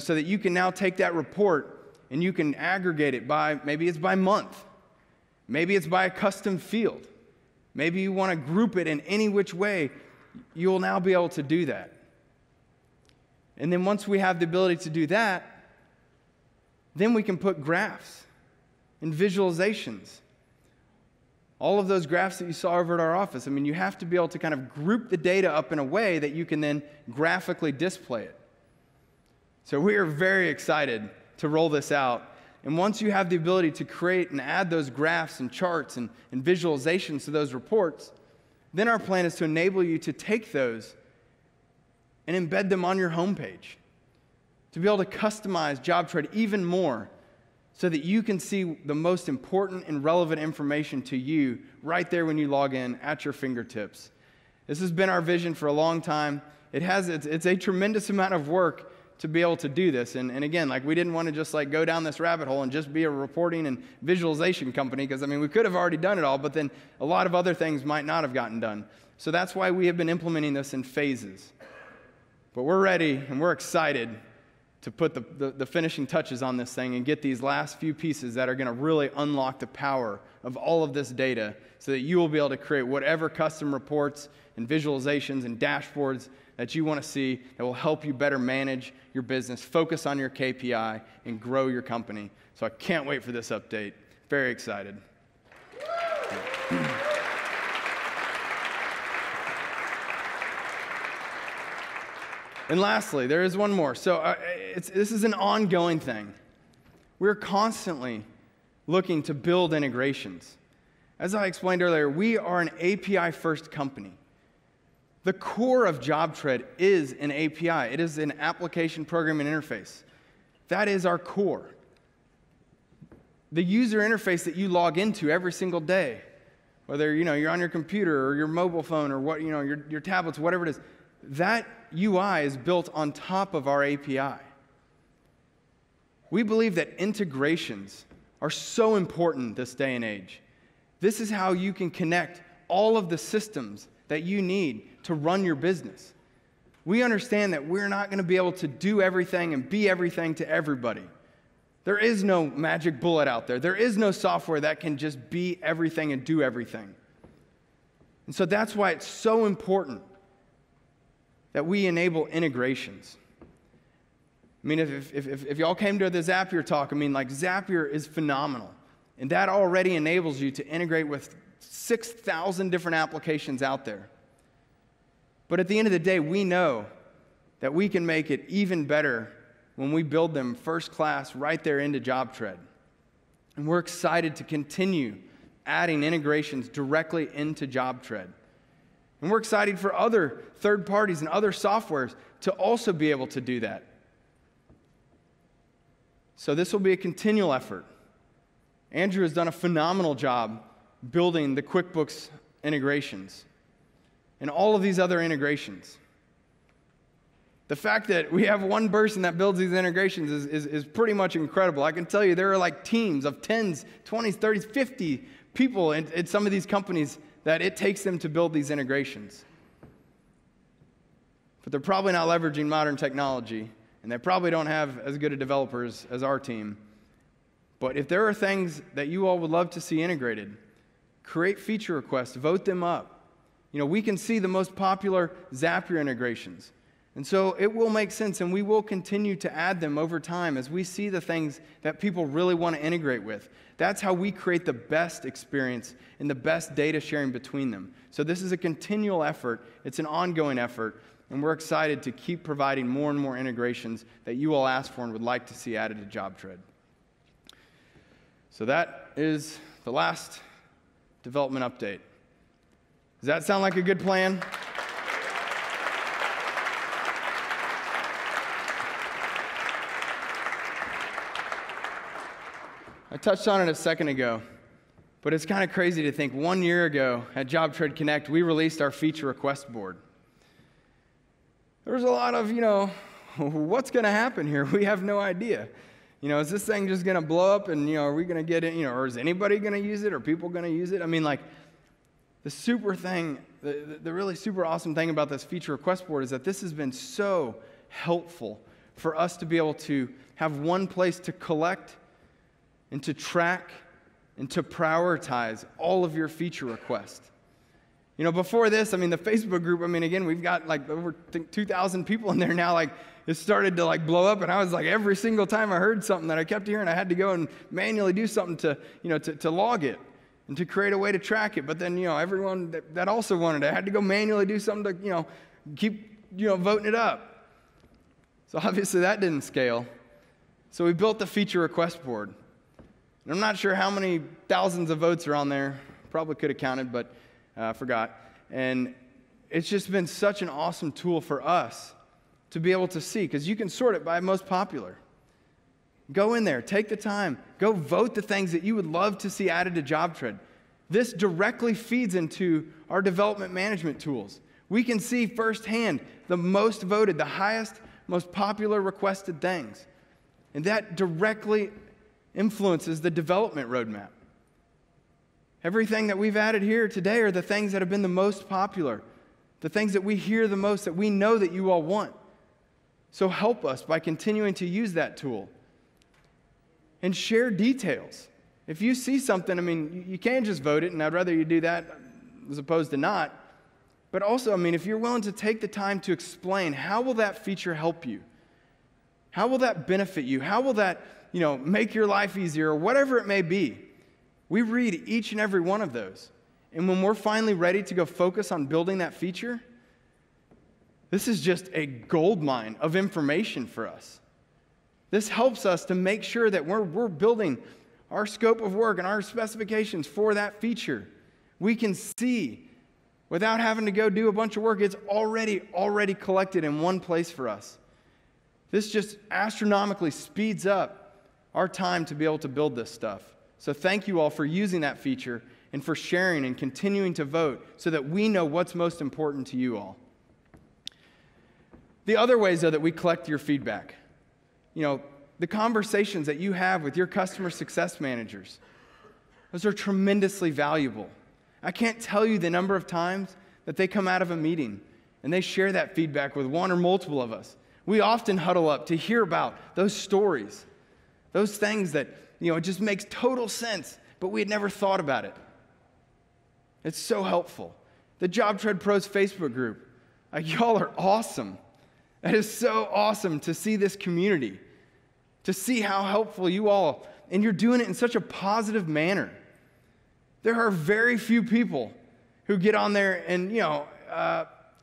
so that you can now take that report and you can aggregate it by, maybe it's by month. Maybe it's by a custom field. Maybe you want to group it in any which way. You'll now be able to do that. And then once we have the ability to do that, then we can put graphs and visualizations. All of those graphs that you saw over at our office, I mean, you have to be able to kind of group the data up in a way that you can then graphically display it. So we are very excited to roll this out. And once you have the ability to create and add those graphs and charts and visualizations to those reports, then our plan is to enable you to take those and embed them on your homepage, to be able to customize JobTread even more so that you can see the most important and relevant information to you right there when you log in at your fingertips. This has been our vision for a long time. It's a tremendous amount of work to be able to do this. And again, like, we didn't want to just like go down this rabbit hole and just be a reporting and visualization company, because I mean, we could have already done it all, but then a lot of other things might not have gotten done. So that's why we have been implementing this in phases. But we're ready and we're excited to put the finishing touches on this thing and get these last few pieces that are going to really unlock the power of all of this data so that you will be able to create whatever custom reports and visualizations and dashboards that you want to see that will help you better manage your business, focus on your KPI, and grow your company. So I can't wait for this update. Very excited. And lastly, there is one more. So this is an ongoing thing. We're constantly looking to build integrations. As I explained earlier, we are an API-first company. The core of JobTread is an API. It is an application programming interface. That is our core. The user interface that you log into every single day, whether you're on your computer or your mobile phone or what, your tablets, whatever it is, that UI is built on top of our API. We believe that integrations are so important this day and age. This is how you can connect all of the systems that you need to run your business. We understand that we're not going to be able to do everything and be everything to everybody. There is no magic bullet out there. There is no software that can just be everything and do everything. And so that's why it's so important that we enable integrations. I mean, if y'all came to the Zapier talk, I mean, like, Zapier is phenomenal. And that already enables you to integrate with 6,000 different applications out there. But at the end of the day, we know that we can make it even better when we build them first class right there into JobTread. And we're excited to continue adding integrations directly into JobTread. And we're excited for other third parties and other softwares to also be able to do that. So this will be a continual effort. Andrew has done a phenomenal job building the QuickBooks integrations and all of these other integrations. The fact that we have one person that builds these integrations is pretty much incredible. I can tell you there are like teams of 10s, 20s, 30s, 50 people in some of these companies that it takes them to build these integrations. But they're probably not leveraging modern technology, and they probably don't have as good a developers as our team. But if there are things that you all would love to see integrated, create feature requests, vote them up. We can see the most popular Zapier integrations. And so it will make sense, and we will continue to add them over time as we see the things that people really want to integrate with. That's how we create the best experience and the best data sharing between them. So this is a continual effort. It's an ongoing effort, and we're excited to keep providing more and more integrations that you all ask for and would like to see added to JobTread. So that is the last development update. Does that sound like a good plan? I touched on it a second ago, but it's kind of crazy to think 1 year ago at JobTread Connect, we released our feature request board. There was a lot of, what's going to happen here? We have no idea. Is this thing just going to blow up and, are we going to get it, or is anybody going to use it? Are people going to use it? I mean, like, the really super awesome thing about this feature request board is that this has been so helpful for us to be able to have one place to collect and to track and to prioritize all of your feature requests. Before this, I mean, the Facebook group, I mean, again, we've got like over 2,000 people in there now. Like, it started to like blow up, and I was like, every single time I heard something that I kept hearing, I had to go and manually do something to, to log it and to create a way to track it. But then, everyone that also wanted it, I had to go manually do something to, keep, voting it up. So obviously that didn't scale. So we built the feature request board. And I'm not sure how many thousands of votes are on there. Probably could have counted, but I forgot. And it's just been such an awesome tool for us to be able to see, because you can sort it by most popular. Go in there, take the time, go vote the things that you would love to see added to JobTread. This directly feeds into our development management tools. We can see firsthand the most voted, the highest, most popular requested things. And that directly influences the development roadmap. Everything that we've added here today are the things that have been the most popular, the things that we hear the most, that we know that you all want. So help us by continuing to use that tool. And share details. If you see something, I mean, you can just vote it, and I'd rather you do that as opposed to not. But also, I mean, if you're willing to take the time to explain, how will that feature help you? How will that benefit you? How will that, you know, make your life easier, or whatever it may be? We read each and every one of those. And when we're finally ready to go focus on building that feature, this is just a goldmine of information for us. This helps us to make sure that we're building our scope of work and our specifications for that feature. We can see without having to go do a bunch of work. It's already collected in one place for us. This just astronomically speeds up our time to be able to build this stuff. So thank you all for using that feature and for sharing and continuing to vote so that we know what's most important to you all. The other ways, though, that we collect your feedback. You know, the conversations that you have with your customer success managers, those are tremendously valuable. I can't tell you the number of times that they come out of a meeting and they share that feedback with one or multiple of us. We often huddle up to hear about those stories, those things that, you know, it just makes total sense, but we had never thought about it. It's so helpful. The JobTread Pros Facebook group, like, y'all are awesome. That is so awesome to see this community, to see how helpful you all, and you're doing it in such a positive manner. There are very few people who get on there and, you know,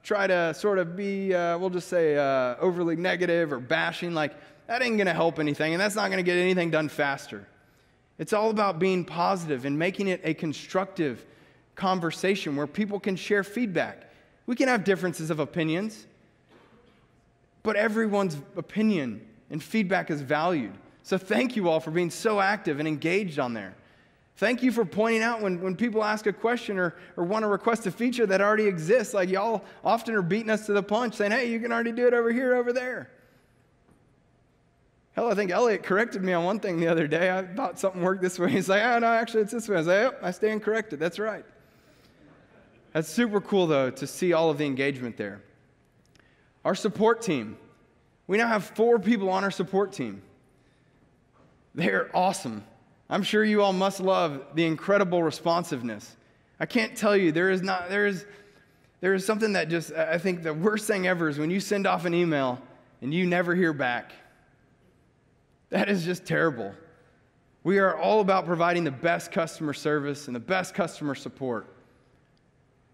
try to sort of be, we'll just say, overly negative or bashing. Like, that ain't going to help anything, and that's not going to get anything done faster. It's all about being positive and making it a constructive conversation where people can share feedback. We can have differences of opinions. But everyone's opinion and feedback is valued. So thank you all for being so active and engaged on there. Thank you for pointing out when people ask a question or want to request a feature that already exists. Like, y'all often are beating us to the punch, saying, hey, you can already do it over here, over there. Hell, I think Elliot corrected me on one thing the other day. I thought something worked this way. He's like, oh, no, actually, it's this way. I was like, yep, I stand corrected. That's right. That's super cool, though, to see all of the engagement there. Our support team. We now have 4 people on our support team. They're awesome. I'm sure you all must love the incredible responsiveness. I can't tell you, there is something that just, I think the worst thing ever is when you send off an email and you never hear back. That is just terrible. We are all about providing the best customer service and the best customer support.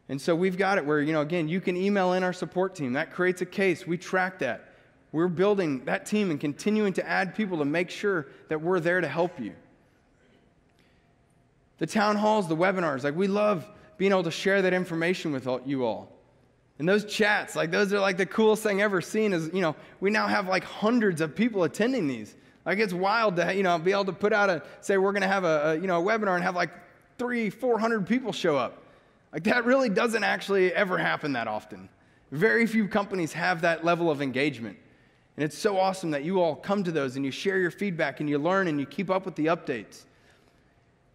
And so we've got it where, you know, again, you can email in our support team. That creates a case. We track that. We're building that team and continuing to add people to make sure that we're there to help you. The town halls, the webinars, like, we love being able to share that information with you all. And those chats, like, those are like the coolest thing ever seen is, you know, we now have like hundreds of people attending these. Like, it's wild to, you know, be able to put out a, say we're going to have a, you know, a webinar and have like 300 or 400 people show up. Like, that really doesn't actually ever happen that often. Very few companies have that level of engagement. And it's so awesome that you all come to those and you share your feedback and you learn and you keep up with the updates.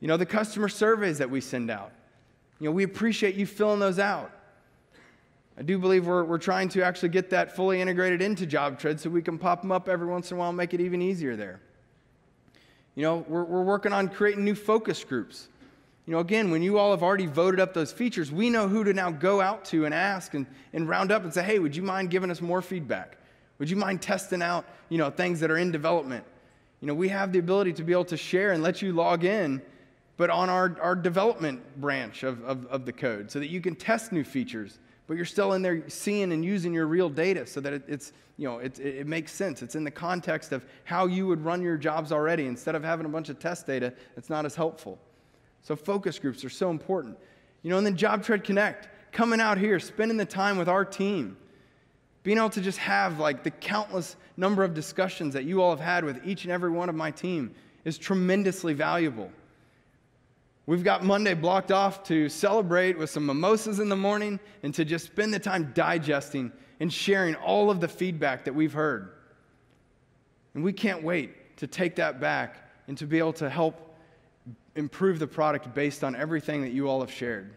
You know, the customer surveys that we send out. You know, we appreciate you filling those out. I do believe we're trying to actually get that fully integrated into JobTread so we can pop them up every once in a while and make it even easier there. You know, we're working on creating new focus groups. You know, again, when you all have already voted up those features, we know who to now go out to and ask and round up and say, hey, would you mind giving us more feedback? Would you mind testing out, you know, things that are in development? You know, we have the ability to be able to share and let you log in, but on our development branch of the code so that you can test new features, but you're still in there seeing and using your real data so that it's, you know, it makes sense. It's in the context of how you would run your jobs already. Instead of having a bunch of test data, it's not as helpful. So focus groups are so important. You know, and then JobTread Connect, coming out here, spending the time with our team. Being able to just have like the countless number of discussions that you all have had with each and every one of my team is tremendously valuable. We've got Monday blocked off to celebrate with some mimosas in the morning and to just spend the time digesting and sharing all of the feedback that we've heard. And we can't wait to take that back and to be able to help improve the product based on everything that you all have shared.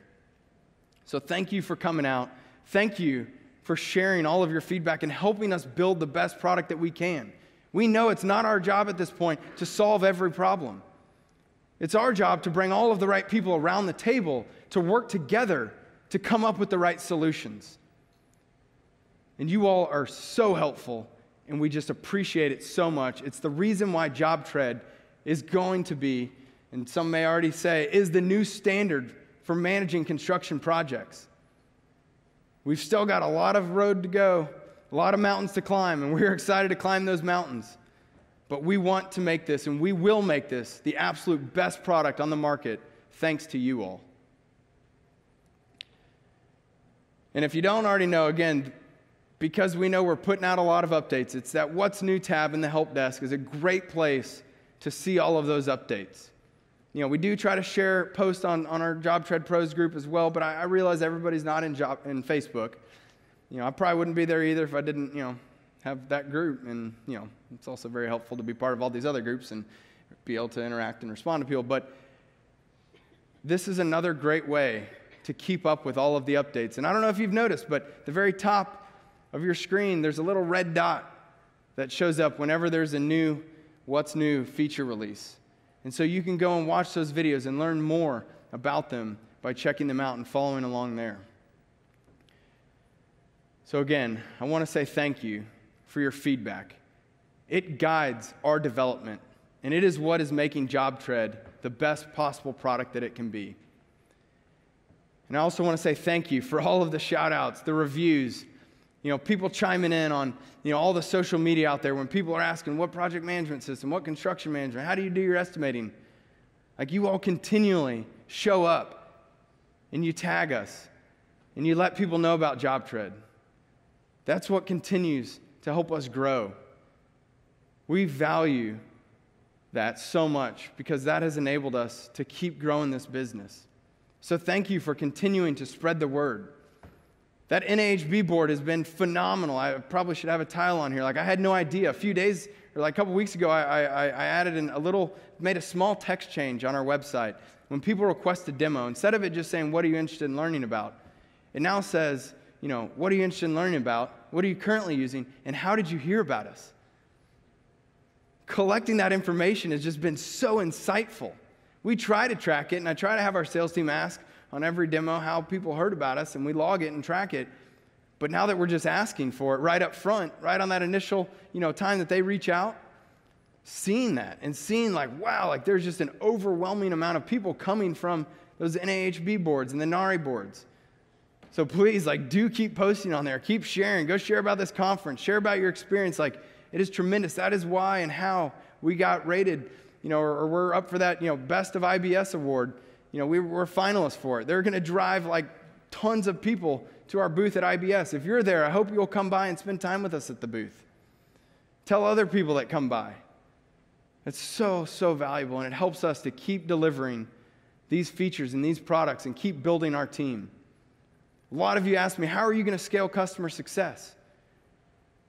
So thank you for coming out. Thank you for sharing all of your feedback and helping us build the best product that we can. We know it's not our job at this point to solve every problem. It's our job to bring all of the right people around the table to work together to come up with the right solutions. And you all are so helpful, and we just appreciate it so much. It's the reason why JobTread is going to be, and some may already say, is the new standard for managing construction projects. We've still got a lot of road to go, a lot of mountains to climb, and we're excited to climb those mountains. But we want to make this, and we will make this, the absolute best product on the market, thanks to you all. And if you don't already know, again, because we know we're putting out a lot of updates, it's that What's New tab in the help desk is a great place to see all of those updates. You know, we do try to share posts on our JobTread Pros group as well, but I realize everybody's not in Facebook. You know, I probably wouldn't be there either if I didn't, you know, have that group. And, you know, it's also very helpful to be part of all these other groups and be able to interact and respond to people. But this is another great way to keep up with all of the updates. And I don't know if you've noticed, but at the very top of your screen, there's a little red dot that shows up whenever there's a new What's New feature release. And so you can go and watch those videos and learn more about them by checking them out and following along there. So again, I want to say thank you for your feedback. It guides our development, and it is what is making JobTread the best possible product that it can be. And I also want to say thank you for all of the shout-outs, the reviews, you know, people chiming in on, you know, all the social media out there when people are asking what project management system, what construction management, how do you do your estimating? Like, you all continually show up and you tag us and you let people know about JobTread. That's what continues to help us grow. We value that so much because that has enabled us to keep growing this business. So thank you for continuing to spread the word. That NAHB board has been phenomenal. I probably should have a tile on here. Like, I had no idea. A few days, or like a couple weeks ago, I added in a little, made a small text change on our website. When people request a demo, instead of it just saying, what are you interested in learning about? It now says, you know, what are you interested in learning about? What are you currently using? And how did you hear about us? Collecting that information has just been so insightful. We try to track it, and I try to have our sales team ask, on every demo, how people heard about us, and we log it and track it. But now that we're just asking for it right up front, right on that initial, you know, time that they reach out, seeing that and seeing like, wow, like there's just an overwhelming amount of people coming from those NAHB boards and the NARI boards. So please, like, do keep posting on there, keep sharing, go share about this conference, share about your experience. Like, it is tremendous. That is why and how we got rated, you know, or we're up for that, you know, Best of IBS award. You know, we were finalists for it. They're going to drive like tons of people to our booth at IBS. If you're there, I hope you'll come by and spend time with us at the booth. Tell other people that come by. It's so, so valuable, and it helps us to keep delivering these features and these products and keep building our team. A lot of you asked me, how are you going to scale customer success?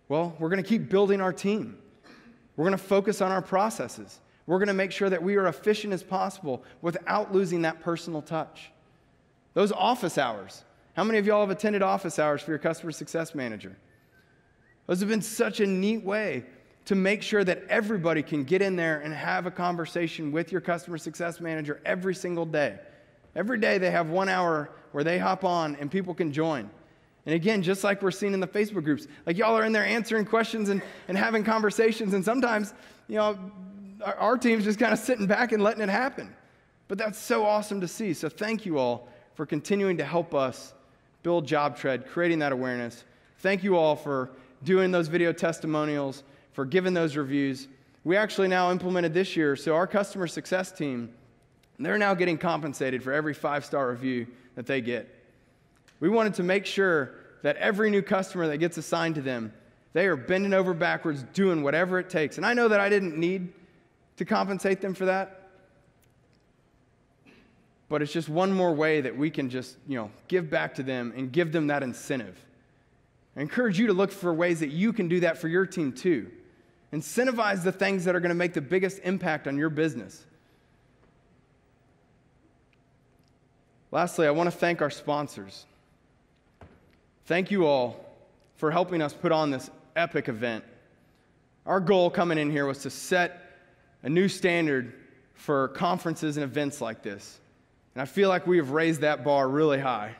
Well, we're going to keep building our team. We're going to focus on our processes. We're going to make sure that we are efficient as possible without losing that personal touch. Those office hours. How many of y'all have attended office hours for your customer success manager? Those have been such a neat way to make sure that everybody can get in there and have a conversation with your customer success manager every single day. Every day they have 1 hour where they hop on and people can join. And again, just like we're seeing in the Facebook groups, like y'all are in there answering questions and having conversations, and sometimes, you know, our team's just kind of sitting back and letting it happen. But that's so awesome to see. So thank you all for continuing to help us build JobTread, creating that awareness. Thank you all for doing those video testimonials, for giving those reviews. We actually now implemented this year, so our customer success team, they're now getting compensated for every 5-star review that they get. We wanted to make sure that every new customer that gets assigned to them, they are bending over backwards, doing whatever it takes. And I know that I didn't need to compensate them for that, but it's just one more way that we can just, give back to them and give them that incentive. I encourage you to look for ways that you can do that for your team too. Incentivize the things that are going to make the biggest impact on your business. Lastly, I want to thank our sponsors. Thank you all for helping us put on this epic event. Our goal coming in here was to set a new standard for conferences and events like this. And I feel like we have raised that bar really high.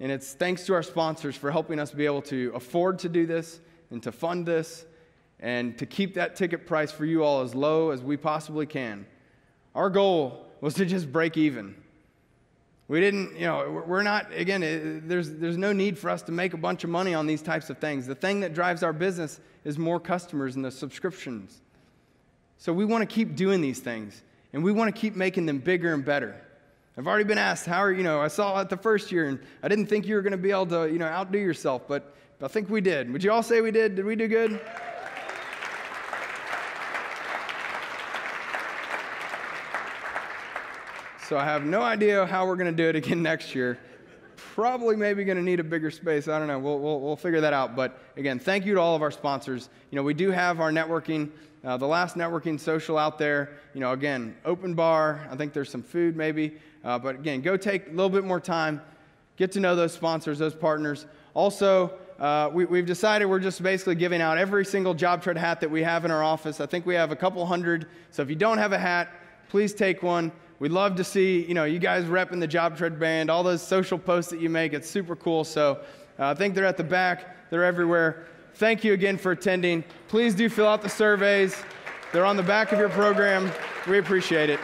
And it's thanks to our sponsors for helping us be able to afford to do this and to fund this and to keep that ticket price for you all as low as we possibly can. Our goal was to just break even. We didn't, we're not, there's no need for us to make a bunch of money on these types of things. The thing that drives our business is more customers and the subscriptions. So we want to keep doing these things, and we want to keep making them bigger and better. I've already been asked, how are, I saw it the first year, and I didn't think you were going to be able to, outdo yourself, but I think we did. Would you all say we did? Did we do good? So I have no idea how we're going to do it again next year. Probably maybe going to need a bigger space. I don't know. We'll figure that out. But again, thank you to all of our sponsors. We do have our networking, the last networking social out there. Again, open bar. I think there's some food maybe. But again, go take a little bit more time. Get to know those sponsors, those partners. Also, we've decided we're just basically giving out every single JobTread hat that we have in our office. I think we have a couple hundred. So if you don't have a hat, please take one. We'd love to see, you guys repping the JobTread band, all those social posts that you make. It's super cool. So I think they're at the back. They're everywhere. Thank you again for attending. Please do fill out the surveys. They're on the back of your program. We appreciate it.